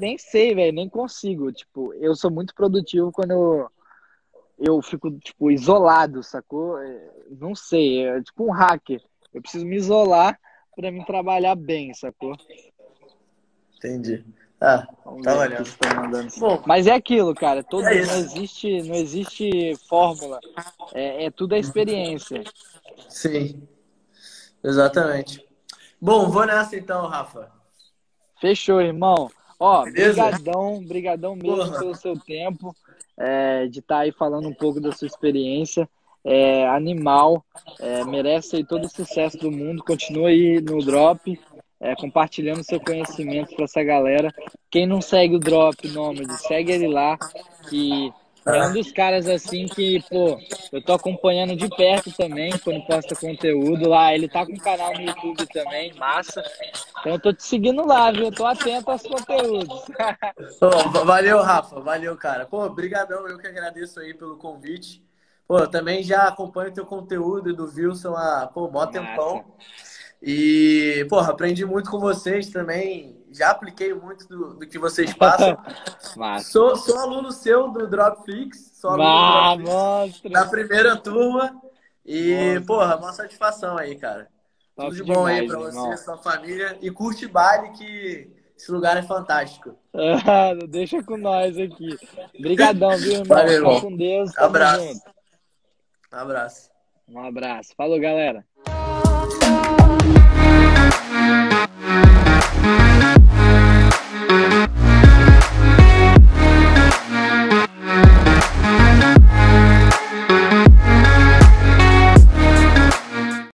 Nem sei, velho, nem consigo. Tipo, eu sou muito produtivo quando eu fico, tipo, isolado, sacou? Não sei, é tipo um hacker. Eu preciso me isolar pra me trabalhar bem, sacou? Entendi. Bom, mas é aquilo, cara. Não existe fórmula. É tudo a experiência. Sim, exatamente. Bom, vou nessa então, Rafa. Fechou, irmão. Ó, brigadão mesmo pelo seu tempo, de estar aí falando um pouco da sua experiência, animal, merece aí todo o sucesso do mundo, continua aí no Drop, compartilhando seu conhecimento para essa galera. Quem não segue o Drop Nômade, segue ele lá, que é um dos caras assim que, pô, eu tô acompanhando de perto também, quando posta conteúdo lá, ele tá com um canal no YouTube também, massa. Então eu tô te seguindo lá, viu? Eu tô atento aos conteúdos. Valeu, Rafa, valeu, cara. Pô, brigadão, eu que agradeço aí pelo convite. Pô, também já acompanho teu conteúdo do Wilson há, mó tempão. E, porra, aprendi muito com vocês também. Já apliquei muito do que vocês passam. Sou aluno seu do Dropflix. Sou aluno do Dropflix, da primeira turma. E, porra, uma satisfação aí, cara. Top. Tudo de bom demais, aí pra você, sua família. E curte Bali, que esse lugar é fantástico. Deixa com nós aqui. Obrigadão, viu, irmão? Valeu, irmão. Fica com Deus. Abraço. Junto. Um abraço. Falou, galera.